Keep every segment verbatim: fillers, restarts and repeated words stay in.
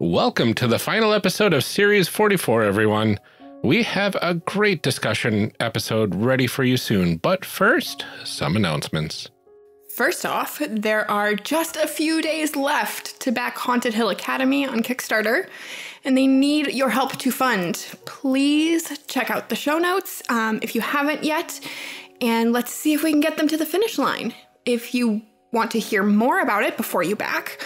Welcome to the final episode of Series forty-four, everyone. We have a great discussion episode ready for you soon, but first, some announcements. First off, there are just a few days left to back Haunted Hill Academy on Kickstarter, and they need your help to fund. Please check out the show notes um, if you haven't yet, and let's see if we can get them to the finish line. If you want to hear more about it before you back,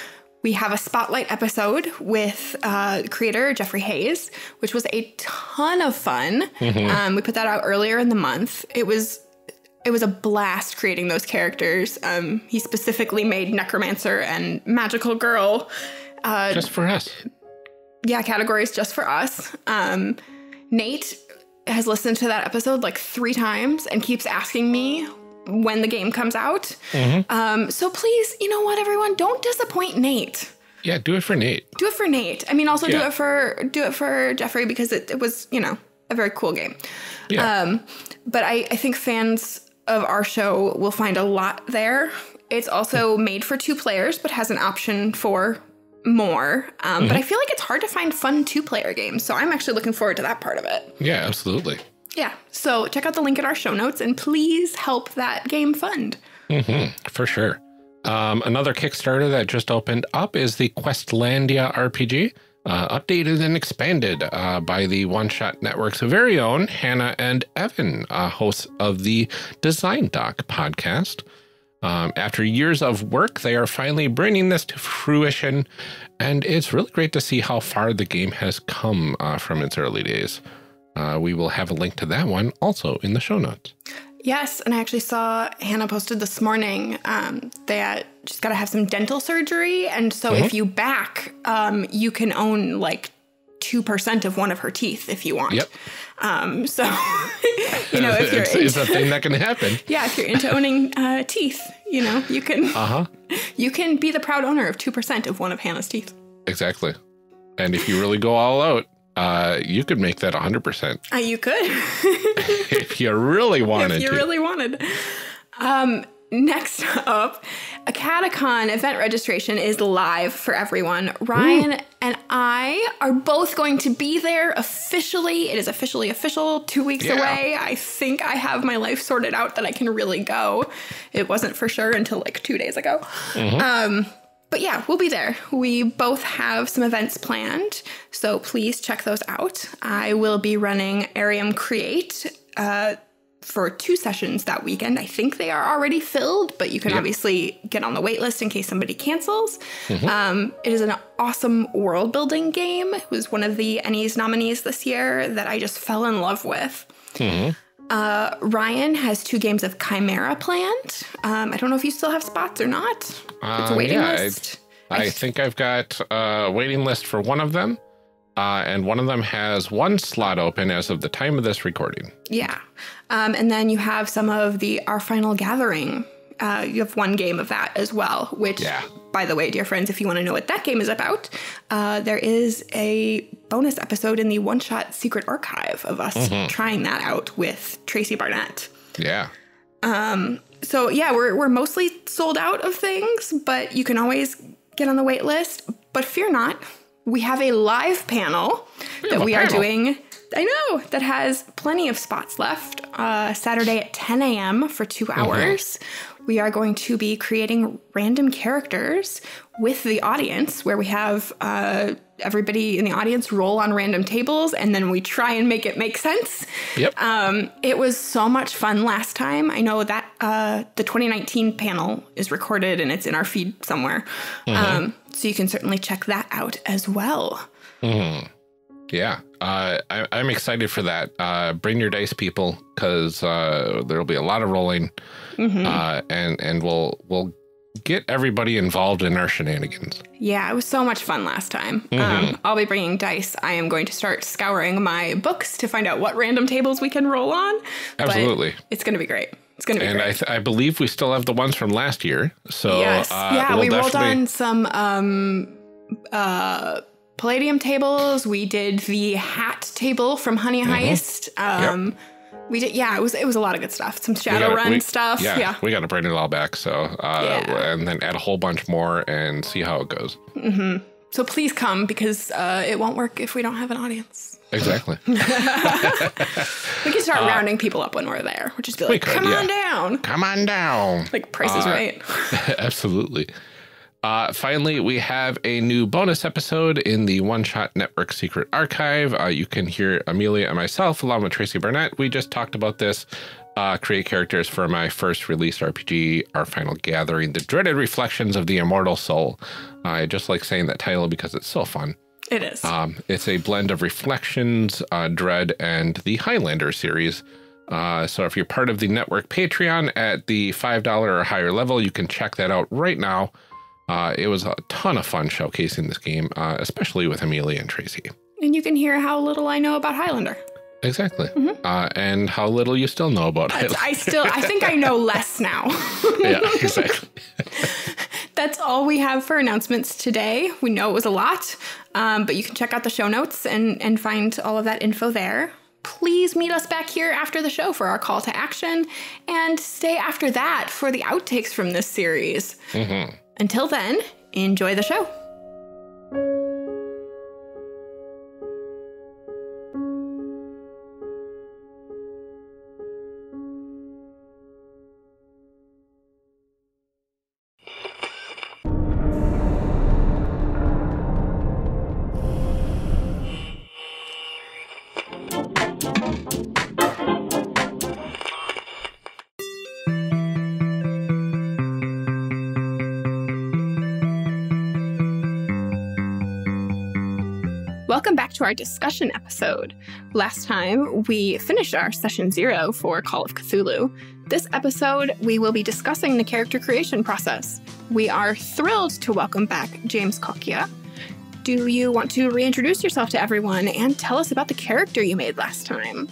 we have a spotlight episode with uh, creator Jeffrey Hayes, which was a ton of fun. Mm-hmm. um, we put that out earlier in the month. It was... It was a blast creating those characters. Um, he specifically made Necromancer and Magical Girl. Uh, just for us. Yeah, categories just for us. Um, Nate has listened to that episode like three times and keeps asking me when the game comes out. Mm-hmm. um, so please, you know what, everyone? Don't disappoint Nate. Yeah, do it for Nate. Do it for Nate. I mean, also yeah. do it for do it for Jeffrey because it, it was, you know, a very cool game. Yeah. Um, but I, I think fans... of our show will find a lot there. It's also made for two players, but has an option for more. Um, mm-hmm. But I feel like it's hard to find fun two-player games, so I'm actually looking forward to that part of it. Yeah, absolutely. Yeah, so check out the link in our show notes, and please help that game fund. Mm-hmm, for sure. Um, another Kickstarter that just opened up is the Questlandia R P G, uh, updated and expanded uh, by the OneShot Network's very own Hannah and Evan, uh, hosts of the Design Doc podcast. Um, after years of work, they are finally bringing this to fruition, and it's really great to see how far the game has come uh, from its early days. Uh, we will have a link to that one also in the show notes. Yes, and I actually saw Hannah posted this morning um, that she's got to have some dental surgery. And so mm-hmm. if you back, um, you can own like two percent of one of her teeth if you want. Yep. Um, so, you know, if you're it's, into, it's a thing that can happen. Yeah, if you're into owning uh, teeth, you know, you can, uh-huh. you can be the proud owner of two percent of one of Hannah's teeth. Exactly. And if you really go all out, Uh, you could make that one hundred percent. Uh, you could. If you really wanted to. If you to. really wanted. Um, next up, Acadecon event registration is live for everyone. Ryan Ooh. and I are both going to be there officially. It is officially official, two weeks yeah. away. I think I have my life sorted out that I can really go. It wasn't for sure until like two days ago. Mm-hmm. Um But yeah, we'll be there. We both have some events planned, so please check those out. I will be running Arium Create uh, for two sessions that weekend. I think they are already filled, but you can yep. obviously get on the wait list in case somebody cancels. Mm-hmm. um, it is an awesome world-building game. It was one of the Ennies nominees this year that I just fell in love with. Mm-hmm. Uh, Ryan has two games of Chimera planned. Um, I don't know if you still have spots or not. It's a waiting um, yeah, list. I, I, I think I've got a waiting list for one of them. Uh, and one of them has one slot open as of the time of this recording. Yeah. Um, and then you have some of the Our Final Gathering. Uh, you have one game of that as well, which, yeah. by the way, dear friends, if you want to know what that game is about, uh, there is a... bonus episode in the OneShot Secret Archive of us mm-hmm. trying that out with Tracy Barnett. Yeah. Um, so yeah, we're, we're mostly sold out of things, but you can always get on the wait list. But fear not, we have a live panel we that we panel. are doing. I know, that has plenty of spots left. Uh, Saturday at ten A M for two hours. Mm-hmm. We are going to be creating random characters with the audience where we have... Uh, everybody in the audience roll on random tables, and then we try and make it make sense. Yep. Um, it was so much fun last time. I know that uh, the twenty nineteen panel is recorded, and it's in our feed somewhere. Mm-hmm. Um, so you can certainly check that out as well. Mm-hmm. Yeah. Uh, I, I'm excited for that. Uh, bring your dice, people, because uh, there'll be a lot of rolling, mm-hmm. uh, and, and we'll... we'll get everybody involved in our shenanigans. Yeah, it was so much fun last time. Mm-hmm. um, I'll be bringing dice. I am going to start scouring my books to find out what random tables we can roll on. Absolutely. But it's going to be great. It's going to be and great. And I, th I believe we still have the ones from last year. So yes. uh, yeah, we'll we rolled on some um, uh, Palladium tables. We did the hat table from Honey mm-hmm. Heist. Um, yep. We did, yeah. It was it was a lot of good stuff. Some Shadowrun stuff. Yeah, yeah, we got to bring it all back. So, uh, yeah. and then add a whole bunch more and see how it goes. Mm-hmm. So please come, because uh, it won't work if we don't have an audience. Exactly. We can start uh, rounding people up when we're there. We'll just be like, could, come yeah. on down. Come on down. Like Price is uh, Right. Absolutely. Uh, finally, we have a new bonus episode in the OneShot Network Secret Archive. Uh, you can hear Amelia and myself along with Tracy Barnett. We just talked about this. Uh, create characters for my first release R P G, Our Final Gathering, The Dreaded Reflections of the Immortal Soul. Uh, I just like saying that title because it's so fun. It is. Um, it's a blend of Reflections, uh, Dread, and the Highlander series. Uh, so if you're part of the network Patreon at the five dollar or higher level, you can check that out right now. Uh, it was a ton of fun showcasing this game, uh, especially with Amelia and Tracy. And you can hear how little I know about Highlander. Exactly. Mm-hmm. uh, and how little you still know about it. I still, I think I know less now. Yeah, exactly. That's all we have for announcements today. We know it was a lot, um, but you can check out the show notes and, and find all of that info there. Please meet us back here after the show for our call to action, and stay after that for the outtakes from this series. Mm-hmm. Until then, enjoy the show. Welcome back to our discussion episode. Last time, we finished our session zero for Call of Cthulhu. This episode, we will be discussing the character creation process. We are thrilled to welcome back James Coquillat. Do you want to reintroduce yourself to everyone and tell us about the character you made last time?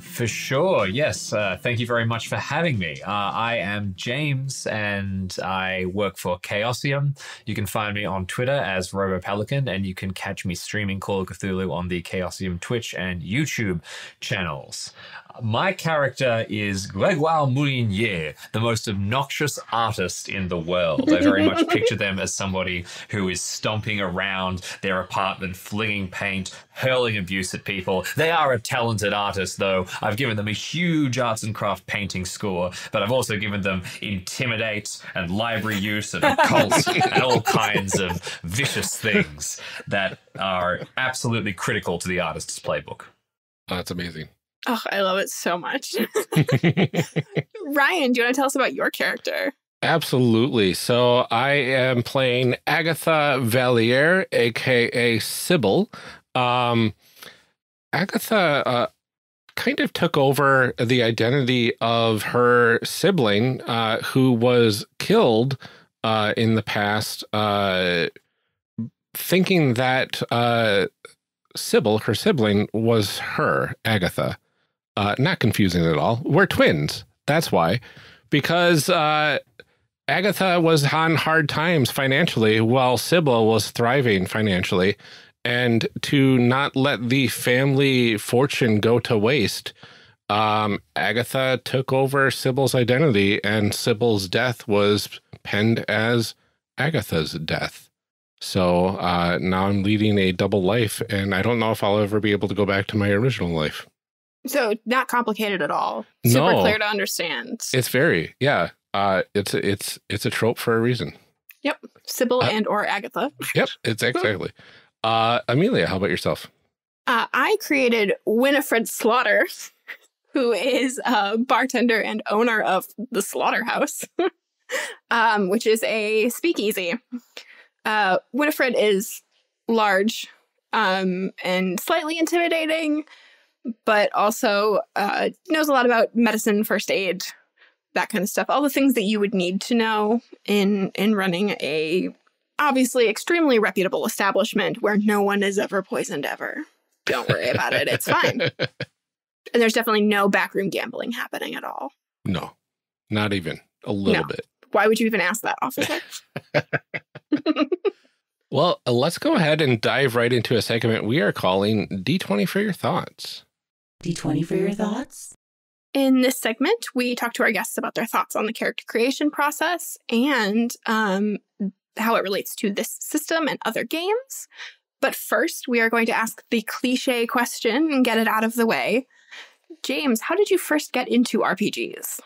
For sure, yes. Uh, thank you very much for having me. Uh, I am James, and I work for Chaosium. You can find me on Twitter as RoboPelican, and you can catch me streaming Call of Cthulhu on the Chaosium Twitch and YouTube channels. My character is Grégoire Moulinier, the most obnoxious artist in the world. I very much picture them as somebody who is stomping around their apartment, flinging paint, hurling abuse at people. They are a talented artist, though. I've given them a huge arts and craft painting score, but I've also given them intimidate and library use and occult and all kinds of vicious things that are absolutely critical to the artist's playbook. Oh, that's amazing. Oh, I love it so much. Ryan, do you want to tell us about your character? Absolutely. So I am playing Agatha Valliere, a k a. Sybil. Um, Agatha uh, kind of took over the identity of her sibling uh, who was killed uh, in the past, uh, thinking that uh, Sybil, her sibling, was her, Agatha. Uh, not confusing at all. We're twins. That's why. Because uh, Agatha was on hard times financially while Sybil was thriving financially. And to not let the family fortune go to waste, um, Agatha took over Sybil's identity, and Sybil's death was penned as Agatha's death. So uh, now I'm leading a double life, and I don't know if I'll ever be able to go back to my original life. So not complicated at all. Super no. clear to understand. It's very, yeah. Uh, it's, it's, it's a trope for a reason. Yep. Sybil uh, and or Agatha. Yep, it's exactly. uh, Amelia, how about yourself? Uh, I created Winifred Slaughter, who is a bartender and owner of the Slaughterhouse, um, which is a speakeasy. Uh, Winifred is large um, and slightly intimidating, but also uh, knows a lot about medicine, first aid, that kind of stuff. All the things that you would need to know in in running a obviously extremely reputable establishment where no one is ever poisoned ever. Don't worry about it. It's fine. And there's definitely no backroom gambling happening at all. No, not even a little no. bit. Why would you even ask that, officer? Well, let's go ahead and dive right into a segment we are calling D twenty for Your Thoughts. D twenty for your thoughts. In this segment, we talk to our guests about their thoughts on the character creation process and um, how it relates to this system and other games. But first, we are going to ask the cliche question and get it out of the way. James, how did you first get into R P Gs?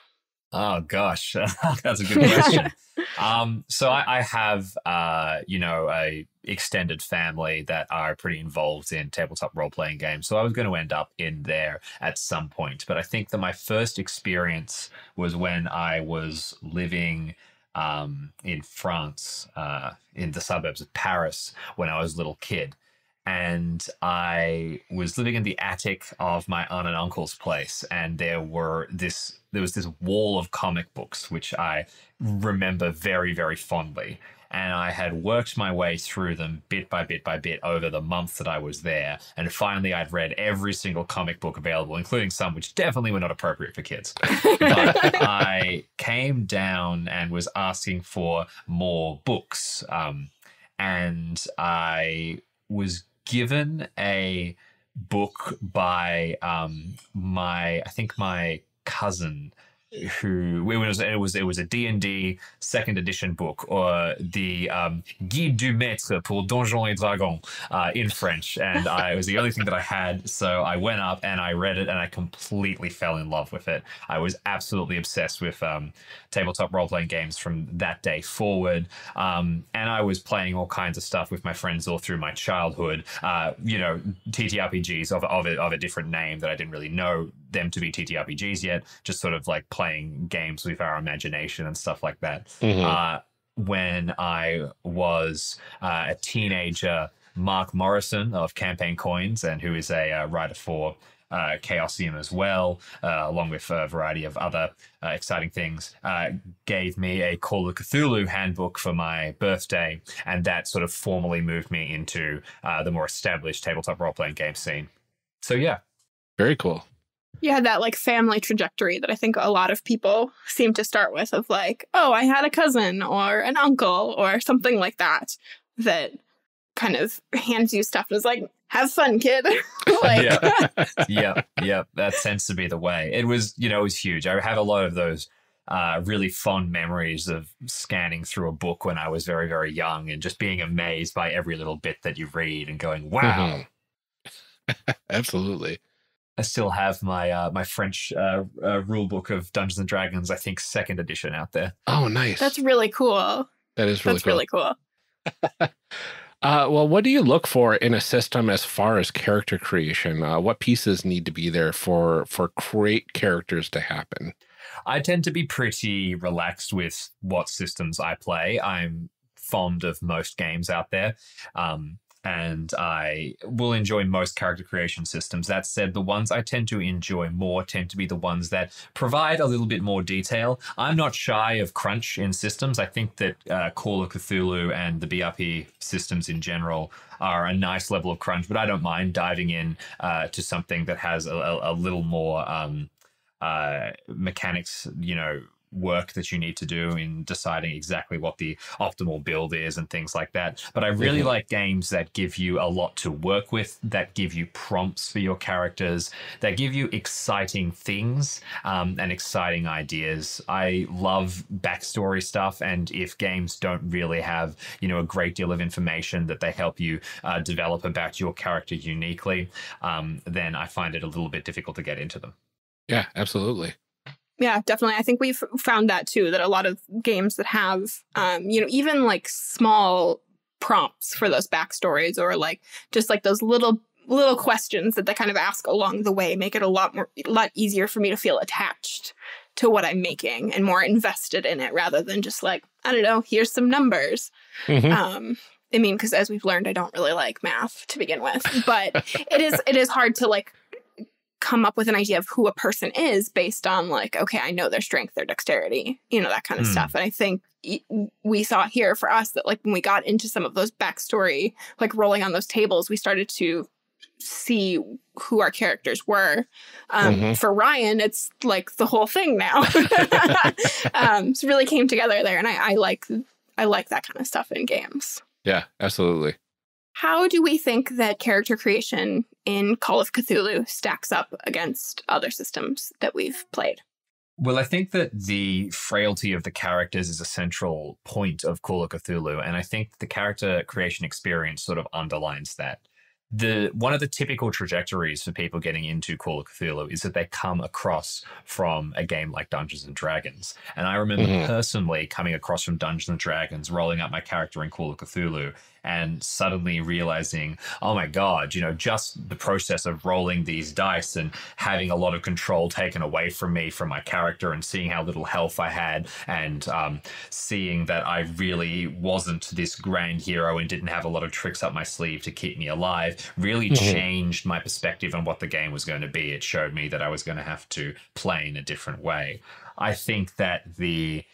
Oh, gosh, that's a good question. um, so I, I have, uh, you know, a extended family that are pretty involved in tabletop role-playing games. So I was going to end up in there at some point. But I think that my first experience was when I was living um, in France, uh, in the suburbs of Paris, when I was a little kid. And I was living in the attic of my aunt and uncle's place, and there were this there was this wall of comic books, which I remember very, very fondly. And I had worked my way through them bit by bit by bit over the month that I was there. And finally, I'd read every single comic book available, including some which definitely were not appropriate for kids. But I came down and was asking for more books. Um, and I was given a book by um, my, I think my cousin, who it was it was it was a D and D second edition book, or the um, Guide du Maître pour Donjons et Dragons uh, in French, and I, it was the only thing that I had. So I went up and I read it, and I completely fell in love with it. I was absolutely obsessed with um, tabletop role-playing games from that day forward, um, and I was playing all kinds of stuff with my friends all through my childhood. Uh, you know, T T R P Gs of of a, of a different name that I didn't really know them to be T T R P Gs yet, just sort of like playing games with our imagination and stuff like that. Mm-hmm. Uh, when I was uh, a teenager, Mark Morrison of Campaign Coins, and who is a uh, writer for uh, Chaosium as well, uh, along with a variety of other uh, exciting things, uh, gave me a Call of Cthulhu handbook for my birthday, and that sort of formally moved me into uh, the more established tabletop role-playing game scene. So yeah. Very cool. You had that like family trajectory that I think a lot of people seem to start with, of like, oh, I had a cousin or an uncle or something like that, that kind of hands you stuff and is like, have fun, kid. like, yeah. yeah. Yeah. That tends to be the way. It was, you know, it was huge. I have a lot of those uh, really fond memories of scanning through a book when I was very, very young and just being amazed by every little bit that you read and going, wow. Mm-hmm. Absolutely. I still have my uh, my French uh, uh, rule book of Dungeons and Dragons, I think, second edition out there. Oh, nice. That's really cool. That is really That's cool. Really cool. uh, well, what do you look for in a system as far as character creation? Uh, what pieces need to be there for, for create characters to happen? I tend to be pretty relaxed with what systems I play. I'm fond of most games out there. Um And I will enjoy most character creation systems. That said, the ones I tend to enjoy more tend to be the ones that provide a little bit more detail. I'm not shy of crunch in systems. I think that uh, Call of Cthulhu and the B R P systems in general are a nice level of crunch, but I don't mind diving in uh, to something that has a, a, a little more um, uh, mechanics, you know, work that you need to do in deciding exactly what the optimal build is and things like that. But I really mm-hmm. like games that give you a lot to work with, that give you prompts for your characters, that give you exciting things um, and exciting ideas. I love backstory stuff, and if games don't really have, you know, a great deal of information that they help you uh, develop about your character uniquely, um, then I find it a little bit difficult to get into them. Yeah, absolutely. Yeah, definitely. I think we've found that, too, that a lot of games that have, um, you know, even like small prompts for those backstories, or like just like those little little questions that they kind of ask along the way, make it a lot more a lot easier for me to feel attached to what I'm making and more invested in it, rather than just like, I don't know, here's some numbers. Mm-hmm. Um I mean, because as we've learned, I don't really like math to begin with, but it is it is hard to like come up with an idea of who a person is based on like, okay, I know their strength, their dexterity, you know, that kind of mm. stuff. And I think we saw here for us that like when we got into some of those backstory, like rolling on those tables, we started to see who our characters were. Um, mm-hmm. For Ryan, it's like the whole thing now. um, so really came together there. And I, I like, I like that kind of stuff in games. Yeah, absolutely. How do we think that character creation in Call of Cthulhu stacks up against other systems that we've played? Well, I think that the frailty of the characters is a central point of Call of Cthulhu, and I think the character creation experience sort of underlines that. The one of the typical trajectories for people getting into Call of Cthulhu is that they come across from a game like Dungeons and Dragons. And I remember mm-hmm. personally coming across from Dungeons and Dragons, rolling up my character in Call of Cthulhu, and suddenly realizing, oh my God, you know, just the process of rolling these dice and having a lot of control taken away from me, from my character, and seeing how little health I had, and um, seeing that I really wasn't this grand hero and didn't have a lot of tricks up my sleeve to keep me alive, really mm-hmm. changed my perspective on what the game was going to be. It showed me that I was going to have to play in a different way. I think that the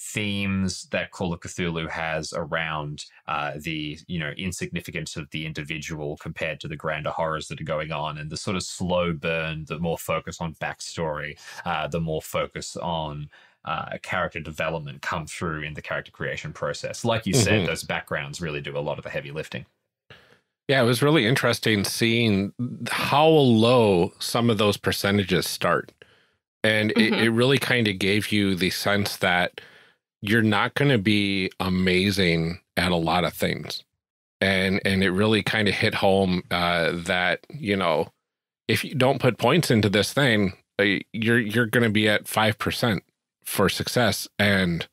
themes that Call of Cthulhu has around uh, the, you know, insignificance of the individual compared to the grander horrors that are going on, and the sort of slow burn, the more focus on backstory, uh, the more focus on uh, character development come through in the character creation process. Like you mm-hmm. said, those backgrounds really do a lot of the heavy lifting. Yeah, it was really interesting seeing how low some of those percentages start. And mm-hmm. it, it really kind of gave you the sense that you're not going to be amazing at a lot of things. And and it really kind of hit home uh, that, you know, if you don't put points into this thing, you're you're going to be at five percent for success. And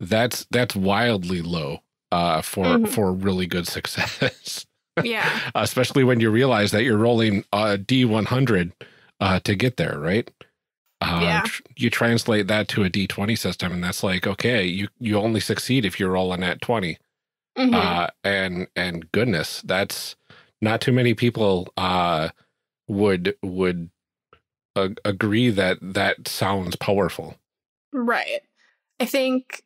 that's that's wildly low uh, for, mm-hmm. for really good success. Yeah. Especially when you realize that you're rolling uh, D one hundred uh, to get there, right? Uh, yeah. tr you translate that to a D twenty system, and that's like, okay, you you only succeed if you're rolling at twenty. Mm-hmm. uh, and and goodness, that's not too many people uh, would would uh, agree that that sounds powerful. Right. I think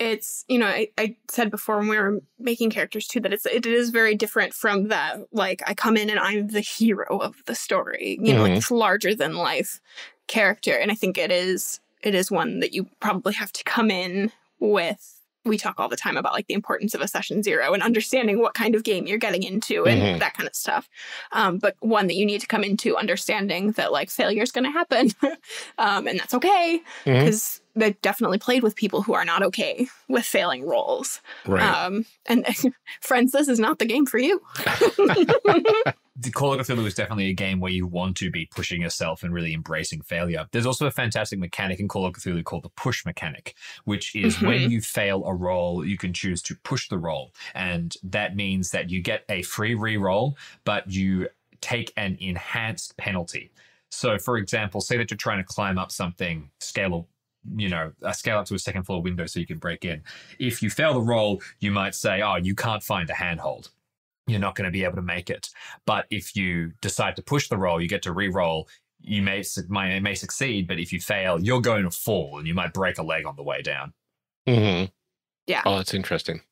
it's, you know, I, I said before when we were making characters too that it's it is very different from that. Like, I come in and I'm the hero of the story. You mm-hmm. know, like, it's larger than life character, and I think it is it is one that you probably have to come in with. We talk all the time about like the importance of a session zero and understanding what kind of game you're getting into and mm-hmm. that kind of stuff, um, but one that you need to come into understanding that like failure is going to happen um, and that's okay, because mm-hmm. they've definitely played with people who are not okay with failing roles, right. um, and friends, this is not the game for you. The Call of Cthulhu is definitely a game where you want to be pushing yourself and really embracing failure. There's also a fantastic mechanic in Call of Cthulhu called the push mechanic, which is mm-hmm. when you fail a roll, you can choose to push the roll. And that means that you get a free re-roll, but you take an enhanced penalty. So, for example, say that you're trying to climb up something, scale up, you know, a scale up to a second floor window so you can break in. If you fail the roll, you might say, oh, you can't find a handhold. You're not going to be able to make it. But if you decide to push the roll, you get to re-roll. You may, may, may succeed, but if you fail, you're going to fall and you might break a leg on the way down. Mm-hmm. Yeah. Oh, that's interesting.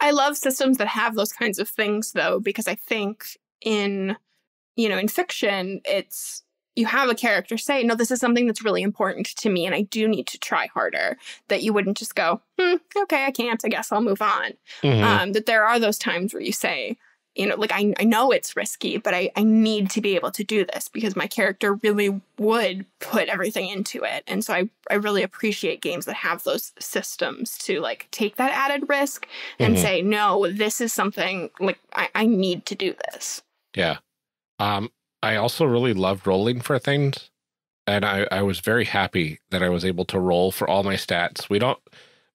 I love systems that have those kinds of things, though, because I think in, you know, in fiction, it's, you have a character say, no, this is something that's really important to me and I do need to try harder, that you wouldn't just go, hmm, okay, I can't, I guess I'll move on. Mm-hmm. um, that there are those times where you say, you know, like, I, I know it's risky, but I, I need to be able to do this because my character really would put everything into it. And so I, I really appreciate games that have those systems to, like, take that added risk and mm-hmm. say, no, this is something, like, I, I need to do this. Yeah. Um, I also really love rolling for things. And I, I was very happy that I was able to roll for all my stats. We don't,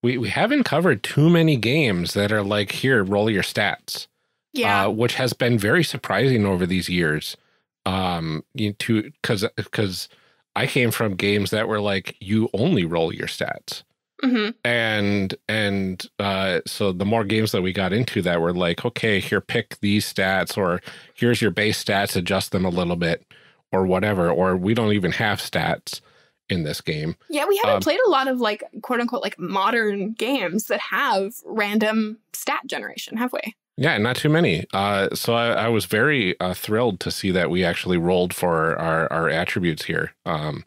we, we haven't covered too many games that are like, here, roll your stats. Yeah, uh, which has been very surprising over these years, um, you to because because I came from games that were like, you only roll your stats, mm-hmm. and and uh, so the more games that we got into that were like, okay, here, pick these stats, or here's your base stats, adjust them a little bit, or whatever, or we don't even have stats in this game. Yeah, we haven't um, played a lot of like quote unquote like modern games that have random stat generation, have we? Yeah, not too many. Uh, so I, I was very uh, thrilled to see that we actually rolled for our, our attributes here. Um,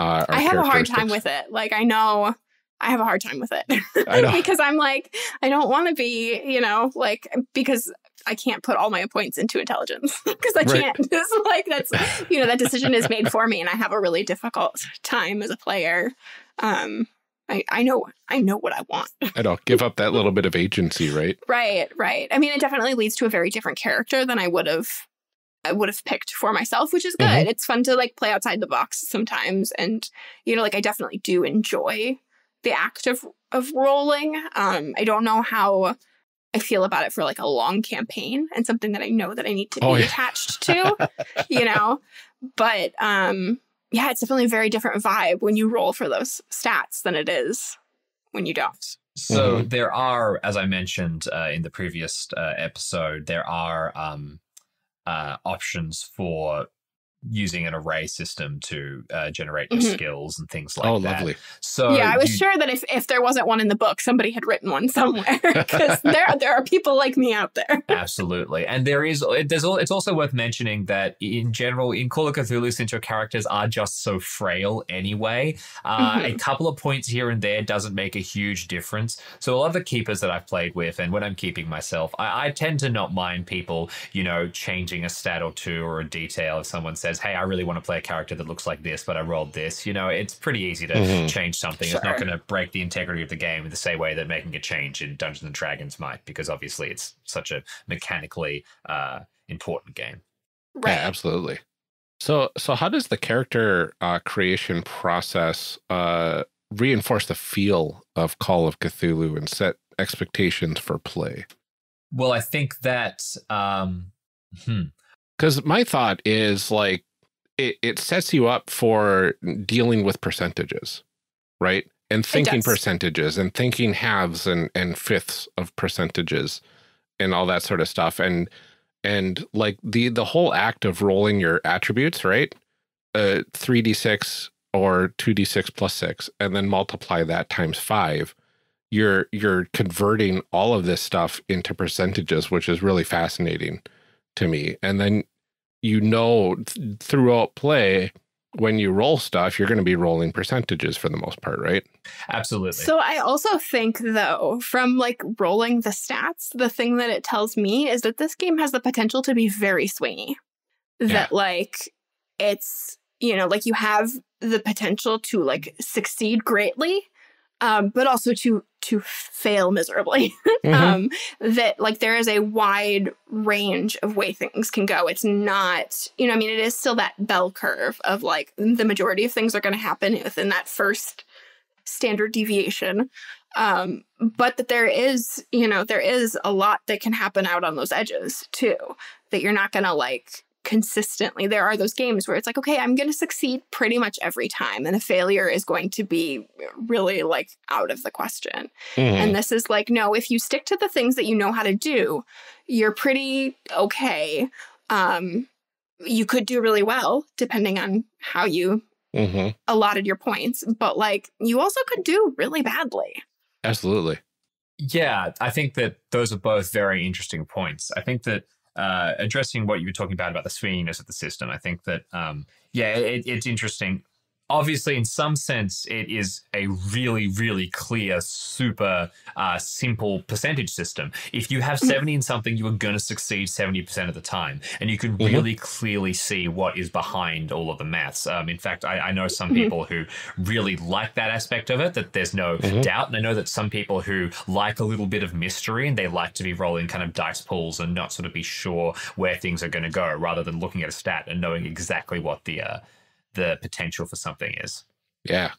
uh, our I have a hard time with it. Like, I know I have a hard time with it. I know. Because I'm like, I don't want to be, you know, like, because I can't put all my points into intelligence because I right. can't. It's like, that's, you know, that decision is made for me. And I have a really difficult time as a player. Um, I, I know, I know what I want. I don't give up that little bit of agency, right? Right, right. I mean, it definitely leads to a very different character than I would have, I would have picked for myself, which is good. Mm-hmm. It's fun to like play outside the box sometimes. And, you know, like I definitely do enjoy the act of, of rolling. Um, I don't know how I feel about it for like a long campaign and something that I know that I need to oh, be yeah. attached to, you know, but, um, yeah, it's definitely a very different vibe when you roll for those stats than it is when you don't. So mm-hmm. there are, as I mentioned uh, in the previous uh, episode, there are um, uh, options for using an array system to uh, generate your mm-hmm. skills and things like that. Oh, lovely. That. So yeah, I was you... sure that if, if there wasn't one in the book, somebody had written one somewhere because there, there are people like me out there. Absolutely. And there is, it, there's, it's also worth mentioning that in general, in Call of Cthulhu, since your characters are just so frail anyway, uh, mm-hmm. a couple of points here and there doesn't make a huge difference. So a lot of the keepers that I've played with, and when I'm keeping myself, I, I tend to not mind people, you know, changing a stat or two or a detail if someone says, hey, I really want to play a character that looks like this, but I rolled this. You know, it's pretty easy to mm-hmm. change something. Sure. It's not going to break the integrity of the game in the same way that making a change in Dungeons and Dragons might, because obviously it's such a mechanically uh, important game. Right. Yeah, absolutely. So, so how does the character uh, creation process uh, reinforce the feel of Call of Cthulhu and set expectations for play? Well, I think that... Um, hmm. Because my thought is, like, it, it sets you up for dealing with percentages, right? And thinking percentages and thinking halves and, and fifths of percentages and all that sort of stuff. And, and like, the, the whole act of rolling your attributes, right? Uh, three d six or two d six plus six, and then multiply that times five. You're, you're converting all of this stuff into percentages, which is really fascinating to me. And then, you know, th throughout play, when you roll stuff, you're going to be rolling percentages for the most part, right? Absolutely. So I also think, though, from like rolling the stats, the thing that it tells me is that this game has the potential to be very swingy. That yeah. like, it's, you know, like you have the potential to like succeed greatly, um, but also to to fail miserably. Mm-hmm. um, that like there is a wide range of way things can go. It's not, you know, I mean, it is still that bell curve of like the majority of things are going to happen within that first standard deviation. Um, but that there is, you know, there is a lot that can happen out on those edges too, that you're not going to like consistently. There are those games where it's like, okay, I'm going to succeed pretty much every time, and a failure is going to be really like out of the question. Mm-hmm. And this is like, no, if you stick to the things that you know how to do, you're pretty okay. Um, you could do really well depending on how you mm-hmm. allotted your points, but like you also could do really badly. Absolutely. Yeah, I think that those are both very interesting points. I think that Uh, addressing what you were talking about, about the swinginess of the system, I think that, um, yeah, it, it's interesting. Obviously, in some sense, it is a really, really clear, super uh, simple percentage system. If you have seventy in something, you are going to succeed seventy percent of the time. And you can mm-hmm. really clearly see what is behind all of the maths. Um, in fact, I, I know some mm-hmm. people who really like that aspect of it, that there's no mm-hmm. doubt. And I know that some people who like a little bit of mystery and they like to be rolling kind of dice pools and not sort of be sure where things are going to go, rather than looking at a stat and knowing exactly what the... Uh, the potential for something is. Yeah.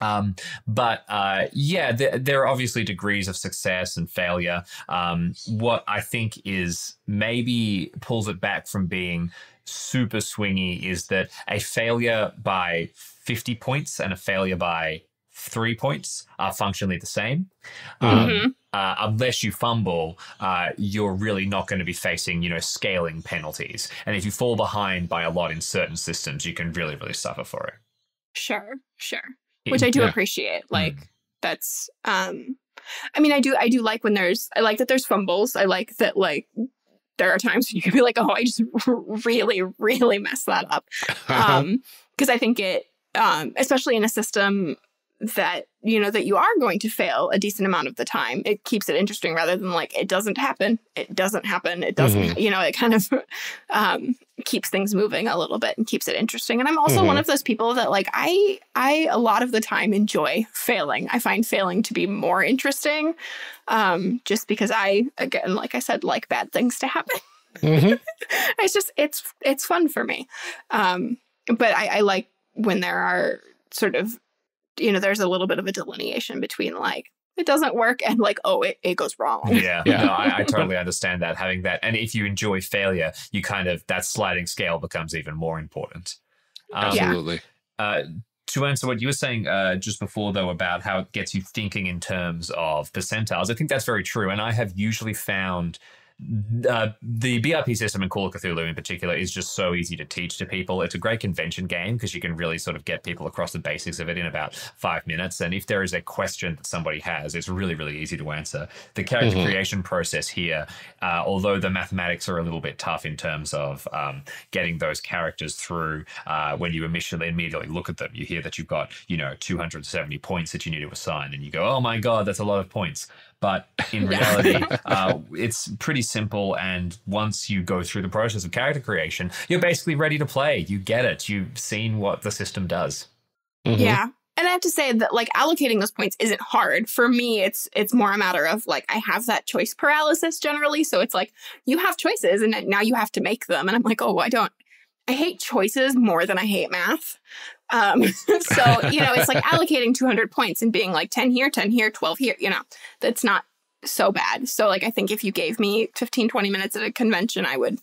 Um, but uh, yeah, th there are obviously degrees of success and failure. Um, what I think is maybe pulls it back from being super swingy is that a failure by fifty points and a failure by three points are functionally the same. Um, mm-hmm. Uh, unless you fumble, uh, you're really not going to be facing, you know, scaling penalties. And if you fall behind by a lot in certain systems, you can really, really suffer for it. Sure, sure. It, Which I do yeah. appreciate. Like mm. that's, um, I mean, I do, I do like when there's, I like that there's fumbles. I like that, like, there are times when you can be like, oh, I just really, really messed that up. Um, 'cause I think it, um, especially in a system that, you know, that you are going to fail a decent amount of the time. It keeps it interesting rather than like, it doesn't happen. It doesn't happen. It doesn't, mm-hmm. you know, it kind of um, keeps things moving a little bit and keeps it interesting. And I'm also mm-hmm. one of those people that like, I, I a lot of the time enjoy failing. I find failing to be more interesting um, just because I, again, like I said, like bad things to happen. Mm-hmm. It's just, it's, it's fun for me. Um, but I, I like when there are sort of, you know, there's a little bit of a delineation between like, it doesn't work and like, oh, it, it goes wrong. Yeah, yeah, no, I, I totally understand that, having that. And if you enjoy failure, you kind of, that sliding scale becomes even more important. Um, Absolutely. Uh, to answer what you were saying uh, just before, though, about how it gets you thinking in terms of percentiles, I think that's very true. And I have usually found Uh, the B R P system in Call of Cthulhu in particular is just so easy to teach to people. It's a great convention game because you can really sort of get people across the basics of it in about five minutes. And if there is a question that somebody has, it's really, really easy to answer. The character mm-hmm. creation process here, uh, although the mathematics are a little bit tough in terms of um, getting those characters through, uh, when you initially immediately look at them, you hear that you've got, you know, two hundred seventy points that you need to assign, and you go, oh my God, that's a lot of points. But in reality, uh, it's pretty simple. And once you go through the process of character creation, you're basically ready to play. You get it. You've seen what the system does. Mm-hmm. Yeah. And I have to say that, like, allocating those points isn't hard. For me, it's it's more a matter of, like, I have that choice paralysis generally. So it's like, you have choices and now you have to make them. And I'm like, oh, I don't. I hate choices more than I hate math. Um, so, you know, it's like allocating two hundred points and being like ten here, ten here, twelve here, you know, that's not so bad. So like, I think if you gave me fifteen, twenty minutes at a convention, I would,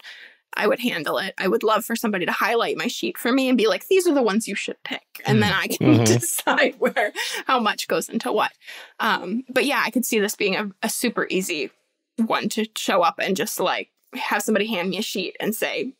I would handle it. I would love for somebody to highlight my sheet for me and be like, these are the ones you should pick. And then I can mm-hmm. decide where, how much goes into what. Um, but yeah, I could see this being a, a super easy one to show up and just like have somebody hand me a sheet and say,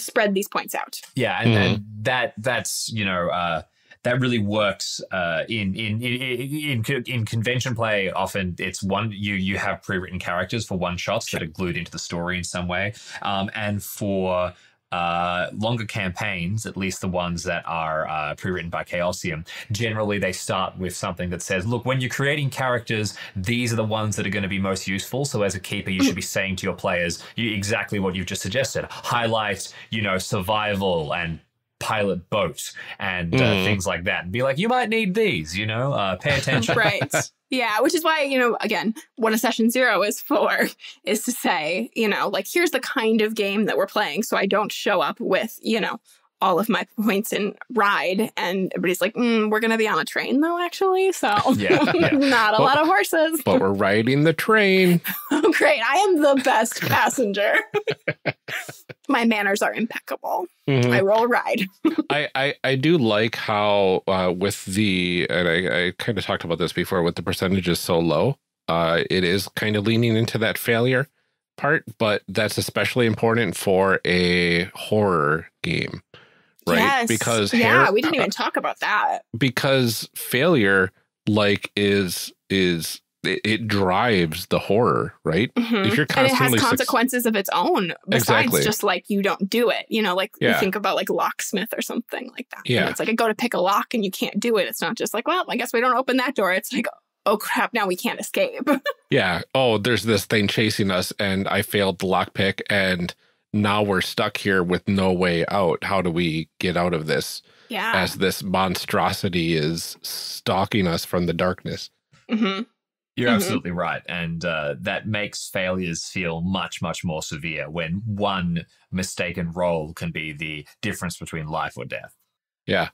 spread these points out. Yeah, and, mm. and that that's you know uh, that really works uh, in, in in in in convention play. Often it's one you you have pre-written characters for one shots that are glued into the story in some way, um, and for uh, longer campaigns, at least the ones that are uh, pre-written by Chaosium, generally they start with something that says, "Look, when you're creating characters, these are the ones that are going to be most useful." So, as a keeper, you should be saying to your players you, exactly what you've just suggested: highlight, you know, survival and pilot boat and uh, mm. things like that, and be like, "You might need these," you know, uh, pay attention. Right. Yeah, which is why, you know, again, what a session zero is for is to say, you know, like, here's the kind of game that we're playing. So I don't show up with, you know, all of my points in ride. And everybody's like, mm, we're going to be on a train, though, actually. So yeah, yeah. not a but, lot of horses. But we're riding the train. Oh, great. I am the best passenger. My manners are impeccable. Mm-hmm. I roll ride. I, I, I do like how uh, with the, and I, I kind of talked about this before, with the percentages so low, uh, it is kind of leaning into that failure part, but that's especially important for a horror game, right? Yes. Because yeah, we didn't even talk about that. Because failure, like, is, is, it drives the horror, right? Mm-hmm. If you're constantly and it has consequences of its own besides exactly. just like you don't do it, you know, like yeah. you think about like locksmith or something like that. Yeah. And it's like I go to pick a lock and you can't do it. It's not just like, well, I guess we don't open that door. It's like, oh crap, now we can't escape. Yeah. Oh, there's this thing chasing us and I failed the lockpick and now we're stuck here with no way out. How do we get out of this? Yeah. As this monstrosity is stalking us from the darkness. Mm-hmm. You're mm-hmm. absolutely right. And uh, that makes failures feel much, much more severe when one mistaken roll can be the difference between life or death. Yeah.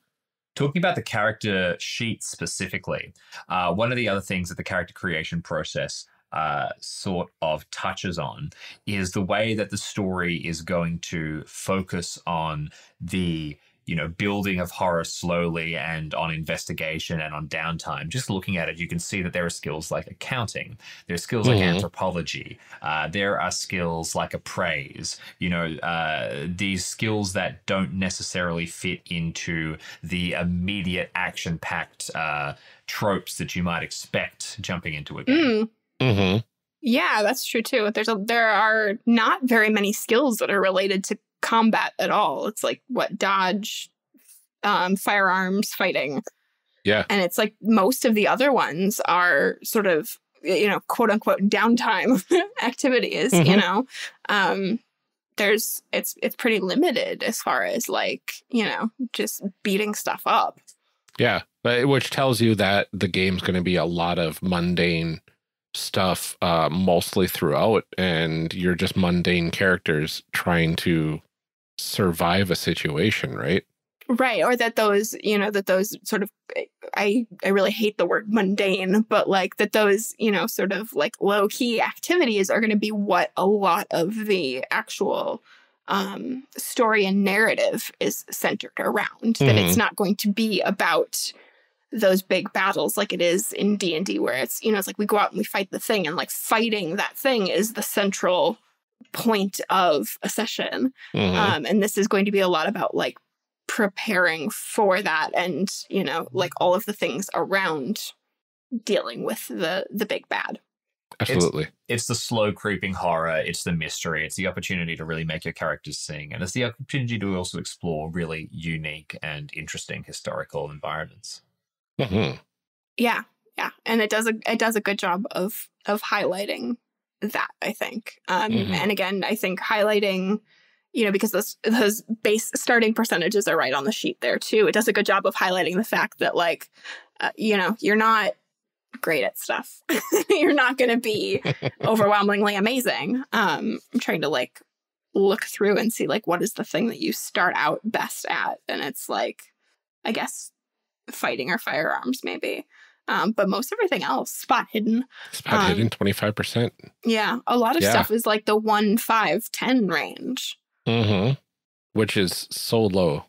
Talking about the character sheet specifically, uh, one of the other things that the character creation process uh, sort of touches on is the way that the story is going to focus on the you know, building of horror slowly and on investigation and on downtime. Just looking at it, you can see that there are skills like accounting. There are skills mm-hmm. like anthropology. Uh, there are skills like appraise. You know, uh, these skills that don't necessarily fit into the immediate action-packed uh, tropes that you might expect jumping into a game. Mm. Mm-hmm. Yeah, that's true too. There's a, there are not very many skills that are related to combat at all. It's like what dodge, um, firearms, fighting, Yeah. And it's like most of the other ones are sort of, you know, quote unquote downtime activities, mm-hmm. you know, um, there's it's it's pretty limited as far as like, you know, just beating stuff up. Yeah. But which tells you that the game's going to be a lot of mundane stuff uh, mostly throughout, and you're just mundane characters trying to survive a situation, right? Right. Or that those, you know, that those sort of, I, I really hate the word mundane, but like that those, you know, sort of like low key activities are going to be what a lot of the actual um, story and narrative is centered around. Mm-hmm. That it's not going to be about those big battles like it is in D and D, where it's, you know, it's like we go out and we fight the thing, and like fighting that thing is the central point of a session. Mm-hmm. Um, and this is going to be a lot about like preparing for that, and you know, like all of the things around dealing with the the big bad. Absolutely. It's, it's the slow creeping horror, it's the mystery, it's the opportunity to really make your characters sing, and it's the opportunity to also explore really unique and interesting historical environments. Mm-hmm. Yeah, yeah. And it does a it does a good job of of highlighting that, I think. Um mm-hmm. And again, I think highlighting, you know, because those, those base starting percentages are right on the sheet there, too. It does a good job of highlighting the fact that, like, uh, you know, you're not great at stuff. You're not going to be overwhelmingly amazing. Um, I'm trying to, like, look through and see, like, what is the thing that you start out best at? And it's, like, I guess fighting or firearms, maybe. Um, but most everything else, spot hidden. Spot um, hidden, twenty-five percent. Yeah. A lot of yeah. stuff is, like, the one, five, ten range. Mm-hmm. Which is so low.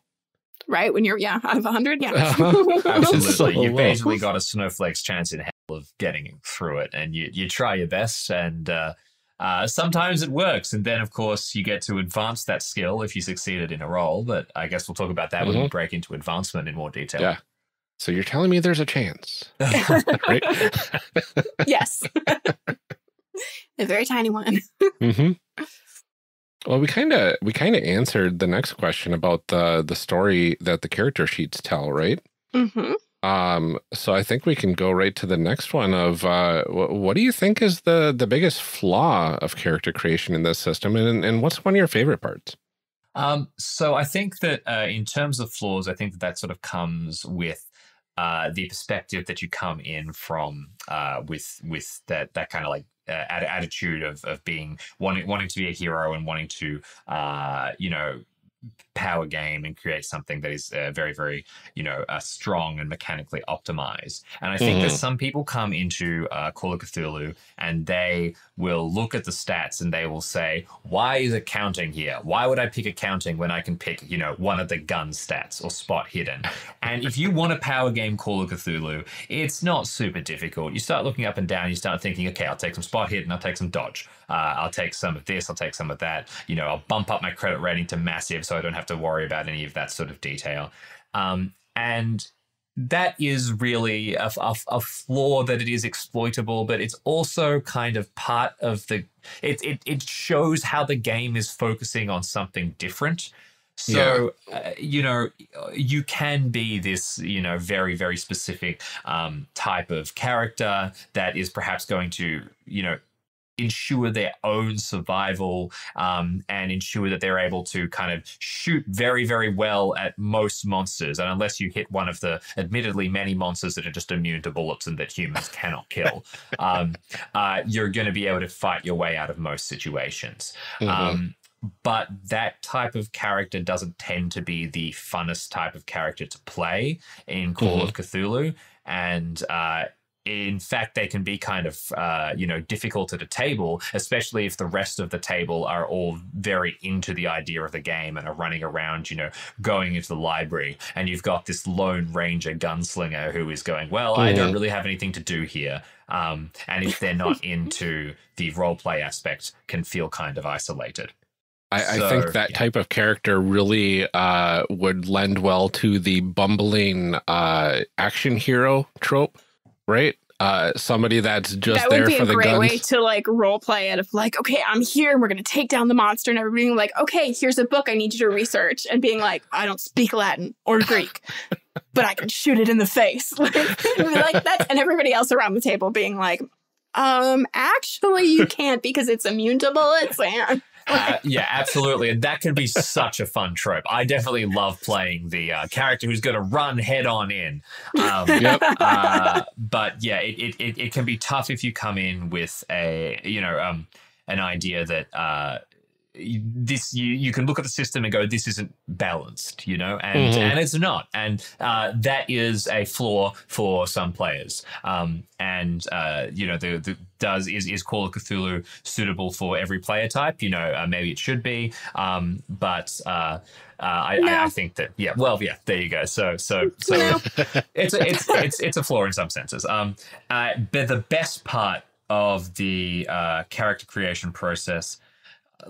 Right? When you're, yeah, out of one hundred, yeah. Uh, absolutely. So you've basically got a snowflake's chance in hell of getting through it, and you, you try your best, and uh, uh, sometimes it works, and then, of course, you get to advance that skill if you succeeded in a roll, but I guess we'll talk about that mm-hmm. when we break into advancement in more detail. Yeah. So you're telling me there's a chance, right? Yes. A very tiny one. Mm-hmm. Well, we kind of we kind of answered the next question about the the story that the character sheets tell, right? Mm-hmm. Um, so I think we can go right to the next one of uh, what do you think is the the biggest flaw of character creation in this system, and and what's one of your favorite parts? Um, so I think that uh, in terms of flaws, I think that that sort of comes with uh, the perspective that you come in from uh, with with that that kind of like. Uh, attitude of of being wanting wanting to be a hero and wanting to uh you know power game and create something that is uh, very very you know uh, strong and mechanically optimized. And I think mm-hmm. that some people come into uh, Call of Cthulhu and they will look at the stats and they will say, why is it counting here? Why would I pick accounting when I can pick you know one of the gun stats or spot hidden? And if you want a power game Call of Cthulhu, it's not super difficult. You start looking up and down, you start thinking, okay, I'll take some spot hidden, I'll take some dodge, uh, I'll take some of this, I'll take some of that, you know I'll bump up my credit rating to massive so I don't have to worry about any of that sort of detail. Um, and that is really a, a, a flaw, that it is exploitable, but it's also kind of part of the... It, it, it shows how the game is focusing on something different. So, yeah. uh, you know, you can be this, you know, very, very specific um, type of character that is perhaps going to, you know, ensure their own survival um, and ensure that they're able to kind of shoot very, very well at most monsters. And unless you hit one of the admittedly many monsters that are just immune to bullets and that humans cannot kill, um, uh, you're going to be able to fight your way out of most situations. Mm-hmm. Um, but that type of character doesn't tend to be the funnest type of character to play in Call mm-hmm. of Cthulhu. And uh, in fact, they can be kind of, uh, you know, difficult at a table, especially if the rest of the table are all very into the idea of the game and are running around, you know, going into the library. And you've got this lone ranger gunslinger who is going, well, mm-hmm. I don't really have anything to do here. Um, and if they're not into the role play aspect, can feel kind of isolated. I, so, I think that yeah. type of character really uh, would lend well to the bumbling uh, action hero trope. Right? Uh, somebody that's just there for the guns. That would be a great way to like role play it, of like, okay, I'm here and we're going to take down the monster, and everybody being like, okay, here's a book I need you to research, and being like, I don't speak Latin or Greek. but I can shoot it in the face. Like, like that's, and everybody else around the table being like, um, actually, you can't because it's immune to bullets. And uh, yeah, absolutely. And that can be such a fun trope. I definitely love playing the uh, character who's going to run head on in. Um, yep. uh, but yeah, it, it, it can be tough if you come in with a, you know, um, an idea that uh, this you, you can look at the system and go, this isn't balanced, you know, and, mm-hmm. and it's not. And uh, that is a flaw for some players. Um, and, uh, you know, the, the does is, is Call of Cthulhu suitable for every player type? You know, uh, maybe it should be. Um, but uh, uh, I, no. I, I think that, yeah, well, yeah, there you go. So so, so no. it's, a, it's, it's, it's a flaw in some senses. Um, uh, but the best part of the uh, character creation process,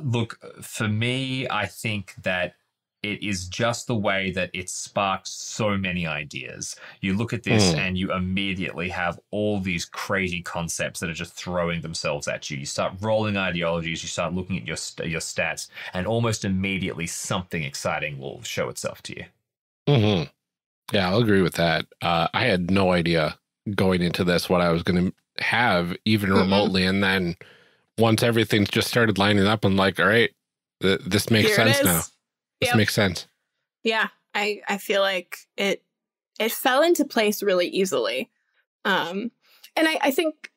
look, for me, I think that it is just the way that it sparks so many ideas. You look at this mm. and you immediately have all these crazy concepts that are just throwing themselves at you. You start rolling ideologies, you start looking at your your stats, and almost immediately something exciting will show itself to you. Mm-hmm. Yeah, I'll agree with that. Uh, I had no idea going into this what I was going to have even remotely. Mm-hmm. And then once everything's just started lining up, I'm like, all right, th this makes Here sense now. This yep. makes sense. Yeah. I, I feel like it, it fell into place really easily. Um, and I, I think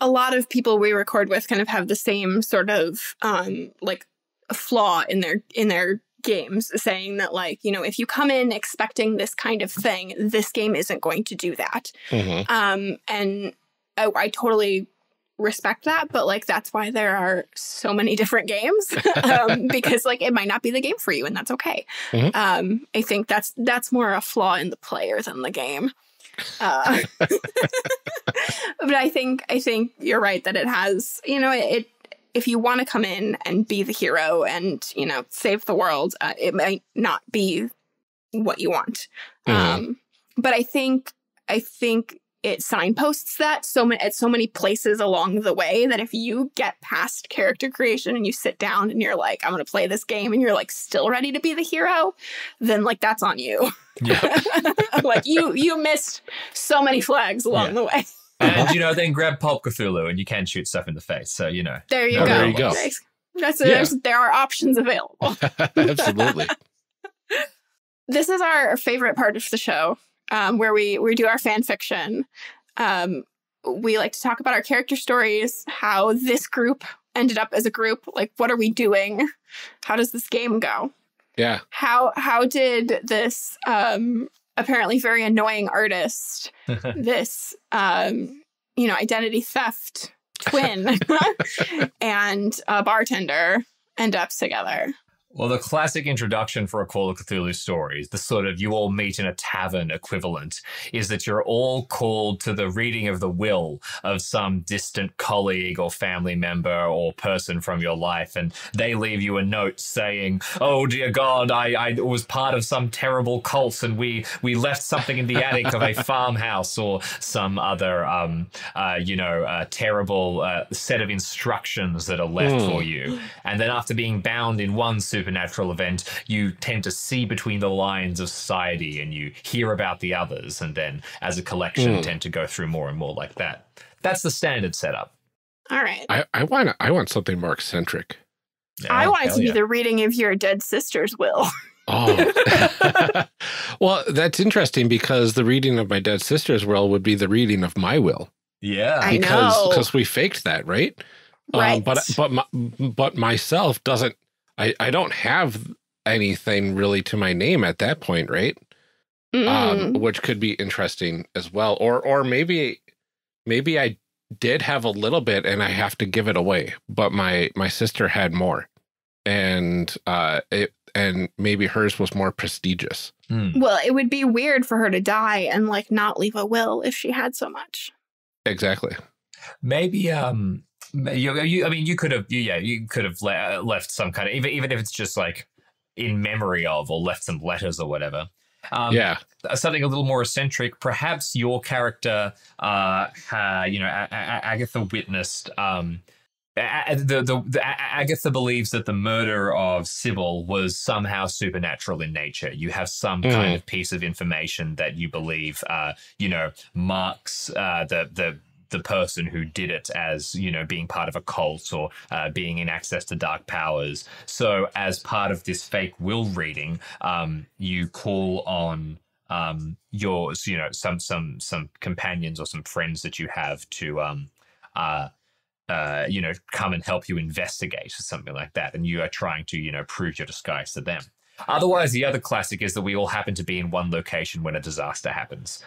a lot of people we record with kind of have the same sort of, um, like a flaw in their, in their games, saying that, like, you know, if you come in expecting this kind of thing, this game isn't going to do that. Mm-hmm. Um, and I, I totally respect that, but like that's why there are so many different games um, because like it might not be the game for you, and that's okay. Mm-hmm. um I think that's that's more a flaw in the player than the game, uh, but I think I think you're right that it has, you know, it, it if you want to come in and be the hero and, you know, save the world, uh, it might not be what you want. Mm-hmm. um but I think I think it signposts that so many, at so many places along the way, that if you get past character creation and you sit down and you're like, I'm going to play this game, and you're like still ready to be the hero, then like that's on you. Yeah. Like you, you missed so many flags along yeah. the way. And, you know, then grab Pulp Cthulhu and you can shoot stuff in the face. So, you know, there you no, go. There you go. That's, that's, yeah. there's, there are options available. Absolutely. This is our favorite part of the show, Um, where we, we do our fan fiction. Um, we like to talk about our character stories, how this group ended up as a group. Like, what are we doing? How does this game go? Yeah. How how did this um, apparently very annoying artist, this, um, you know, identity theft twin and a bartender end up together? Well, the classic introduction for a Call of Cthulhu story, the sort of you all meet in a tavern equivalent, is that you're all called to the reading of the will of some distant colleague or family member or person from your life, and they leave you a note saying, oh, dear God, I, I was part of some terrible cult, and we, we left something in the attic of a farmhouse, or some other, um, uh, you know, uh, terrible uh, set of instructions that are left mm. for you. And then after being bound in one super supernatural event, you tend to see between the lines of society, and you hear about the others, and then as a collection mm. tend to go through more and more like that. That's the standard setup. All right. I, I want I want something more eccentric. Yeah, I want it to be yeah. the reading of your dead sister's will. Oh. Well, that's interesting, because the reading of my dead sister's will would be the reading of my will. Yeah. I because, know. Because we faked that, right? Right. Um, but but, my, but myself doesn't I, I don't have anything really to my name at that point, right? Mm. Um, which could be interesting as well. Or or maybe maybe I did have a little bit and I have to give it away, but my, my sister had more. And uh it and maybe hers was more prestigious. Mm. Well, it would be weird for her to die and like not leave a will if she had so much. Exactly. Maybe um You, you, I mean, you could have, you, yeah, you could have le left some kind of, even even if it's just like in memory of, or left some letters or whatever. Um, yeah, something a little more eccentric. Perhaps your character, uh, uh you know, a a Agatha witnessed um, The, the, the, Agatha believes that the murder of Sybil was somehow supernatural in nature. You have some mm. kind of piece of information that you believe, uh, you know, marks uh, the the the person who did it as, you know, being part of a cult or uh, being in access to dark powers. So as part of this fake will reading, um, you call on um, yours, you know, some some some companions or some friends that you have to. Um, uh, Uh, you know, come and help you investigate or something like that, and you are trying to, you know, prove your disguise to them. Otherwise, the other classic is that we all happen to be in one location when a disaster happens.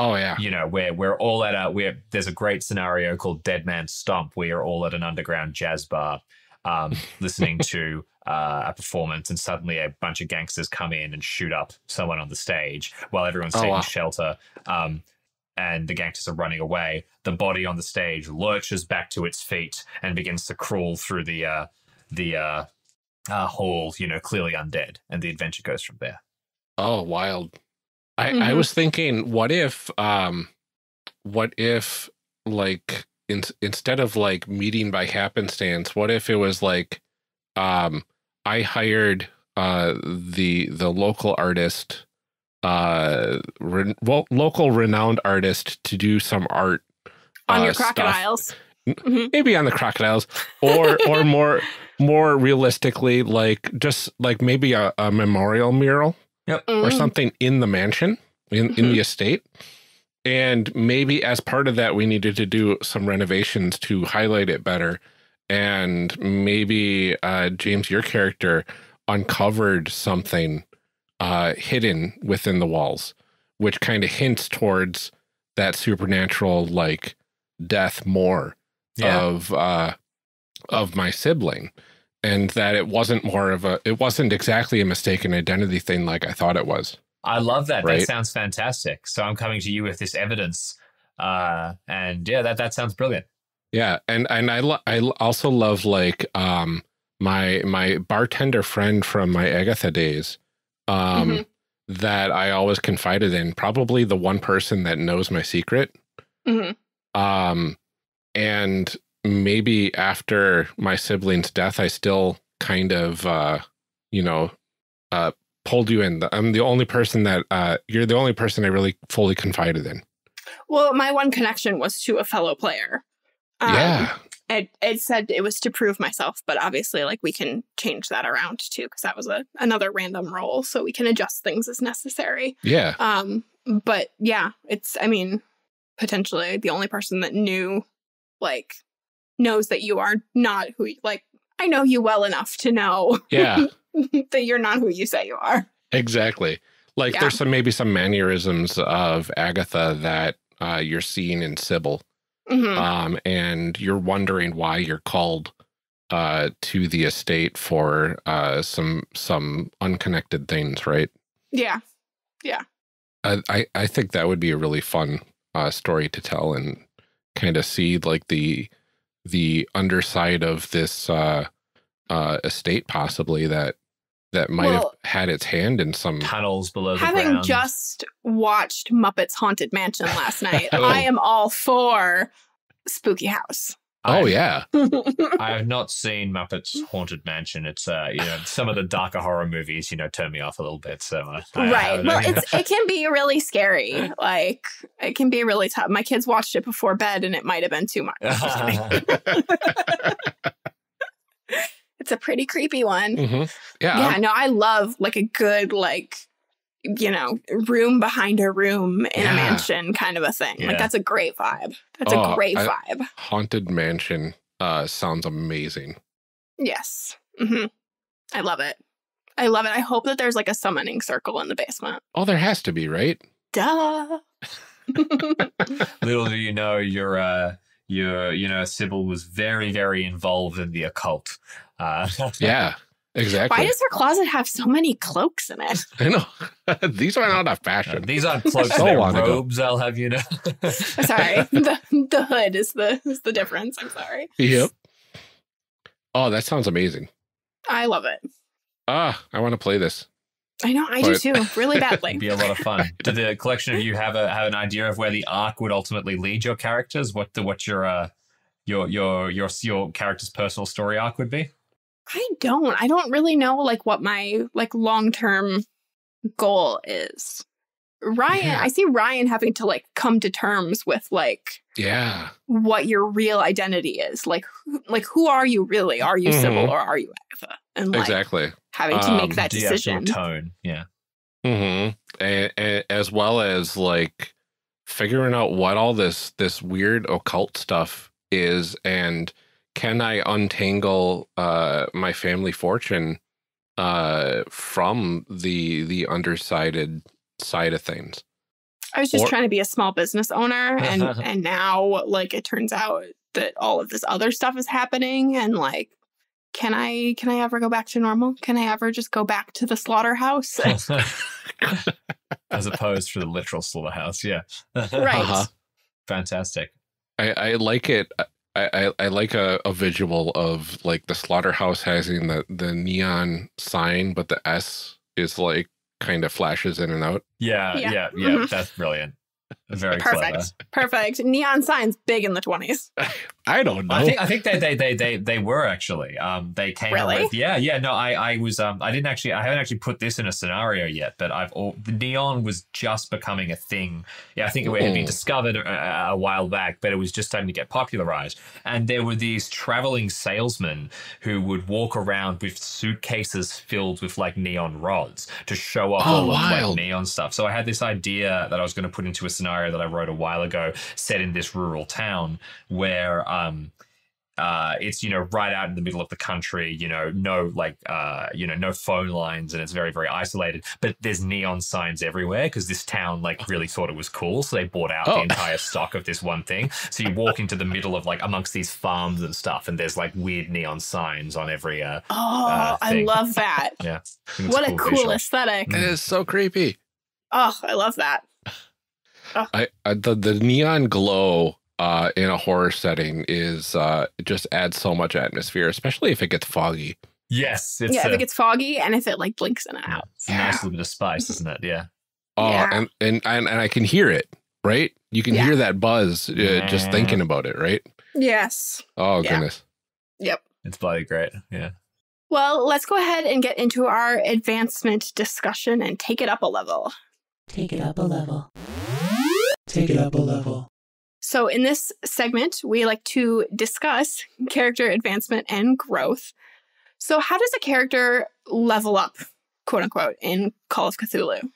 Oh yeah, you know, where we're all at a we're there's a great scenario called Dead Man Stomp. We are all at an underground jazz bar, um, listening to uh, a performance, and suddenly a bunch of gangsters come in and shoot up someone on the stage while everyone's oh, taking wow. shelter. Um, and the gangsters are running away, the body on the stage lurches back to its feet and begins to crawl through the uh, the uh, uh, hall, you know, clearly undead, and the adventure goes from there. Oh, wild. I, mm-hmm. I was thinking, what if, um, what if, like, in, instead of, like, meeting by happenstance, what if it was, like, um, I hired uh, the the local artist... uh re well, local renowned artist to do some art on uh, your crocodiles mm-hmm. maybe on the crocodiles or or more more realistically, like just like maybe a, a memorial mural yep. mm-hmm. or something in the mansion in, mm-hmm. in the estate. And maybe as part of that we needed to do some renovations to highlight it better, and maybe uh James, your character uncovered something Uh, hidden within the walls, which kind of hints towards that supernatural, like, death more yeah. of uh, of my sibling, and that it wasn't more of a, it wasn't exactly a mistaken identity thing like I thought it was. I love that. Right? That sounds fantastic. So I'm coming to you with this evidence, uh, and yeah, that that sounds brilliant. Yeah, and and I lo I also love, like, um, my my bartender friend from my Agatha days. Um, mm-hmm. that I always confided in, probably the one person that knows my secret. Mm-hmm. Um, and maybe after my sibling's death, I still kind of, uh, you know, uh, pulled you in. I'm the only person that, uh, you're the only person I really fully confided in. Well, my one connection was to a fellow player. Um, yeah. It, it said it was to prove myself, but obviously, like, we can change that around too, because that was a another random roll, so we can adjust things as necessary. Yeah. Um. But yeah, it's, I mean, potentially the only person that knew, like, knows that you are not who, like, I know you well enough to know. Yeah. That you're not who you say you are. Exactly. Like yeah. there's some maybe some mannerisms of Agatha that uh, you're seeing in Sybil. Mm-hmm. Um, and you're wondering why you're called uh, to the estate for uh, some some unconnected things, right? Yeah, yeah. I I, I think that would be a really fun uh, story to tell, and kind of see, like, the the underside of this uh, uh, estate, possibly that that might well, have had its hand in some tunnels below the having ground. Having just watched Muppet's Haunted Mansion last night, oh. I am all for Spooky House. Oh, I've, yeah. I have not seen Muppet's Haunted Mansion. It's, uh, you know, some of the darker horror movies, you know, turn me off a little bit. So, uh, I, right. I well, it's, it can be really scary. Like, it can be really tough. My kids watched it before bed, and it might have been too much. It's a pretty creepy one. Mm-hmm. Yeah. Yeah. I'm, no, I love, like, a good, like, you know, room behind a room in yeah. a mansion kind of a thing. Yeah. Like, that's a great vibe. That's oh, a great I, vibe. Haunted Mansion uh, sounds amazing. Yes. Mm-hmm. I love it. I love it. I hope that there's, like, a summoning circle in the basement. Oh, there has to be, right? Duh. Little do you know, you're, uh, you're, you know, Sybil was very, very involved in the occult. Uh, yeah, exactly. Why does her closet have so many cloaks in it? I know. These are not out of fashion. Uh, these aren't cloaks. So they're robes, ago. I'll have you know. Sorry. The, the hood is the, is the difference. I'm sorry. Yep. Oh, that sounds amazing. I love it. Ah, I want to play this. I know. I but... do too. Really badly. It'd be a lot of fun. Did the collection of you have, a, have an idea of where the arc would ultimately lead your characters? What the, what your... Uh... your your your your character's personal story arc would be? I don't. I don't really know like what my like long-term goal is. Ryan, yeah. I see Ryan having to like come to terms with like yeah, what your real identity is. Like who, like who are you really? Are you mm-hmm. Sybil or are you Agatha? And like, exactly. having to make um, that decision. The actual tone, yeah. Mm-hmm. And, and, as well as like figuring out what all this this weird occult stuff is, and can I untangle uh, my family fortune uh, from the the undersided side of things? I was just or trying to be a small business owner, and and now like it turns out that all of this other stuff is happening, and like. Can I can I ever go back to normal? Can I ever just go back to the slaughterhouse? As opposed to the literal slaughterhouse, yeah. Right. Uh-huh. Fantastic. I, I like it. I, I, I like a, a visual of like the slaughterhouse having the, the neon sign, but the S is like kind of flashes in and out. Yeah, yeah, yeah. yeah. Mm-hmm. That's brilliant. Very perfect. Clever. Perfect. Neon signs big in the twenties. I don't know. I think I think they they they they, they were actually. Um they came really? up with yeah, yeah. No, I I was um I didn't actually I haven't actually put this in a scenario yet, but I've all the neon was just becoming a thing. Yeah, I think it had been discovered a, a while back, but it was just starting to get popularized. And there were these traveling salesmen who would walk around with suitcases filled with like neon rods to show off oh, all wild. of like neon stuff. So I had this idea that I was going to put into a scenario that I wrote a while ago, set in this rural town where um uh it's, you know, right out in the middle of the country, you know, no like uh you know, no phone lines, and it's very, very isolated, but there's neon signs everywhere because this town like really thought it was cool, so they bought out oh. the entire stock of this one thing. So you walk into the middle of like amongst these farms and stuff, and there's like weird neon signs on every uh oh uh, I love that. Yeah, what cool a cool visual. aesthetic. It is so creepy. Oh, I love that. Oh. I, I the, the neon glow uh, in a horror setting is uh, it just adds so much atmosphere, especially if it gets foggy. Yes. It's yeah, a, if it gets foggy and if it like blinks in and out. It's yeah. a nice little bit of spice, isn't it? Yeah. Oh, yeah. And, and, and, and I can hear it, right? You can yeah. hear that buzz uh, yeah. just thinking about it, right? Yes. Oh, yeah. goodness. Yep. It's bloody great. Yeah. Well, let's go ahead and get into our advancement discussion and take it up a level. Take it up a level. Take it up a level. So in this segment, we like to discuss character advancement and growth. So how does a character level up, quote unquote, in Call of Cthulhu? And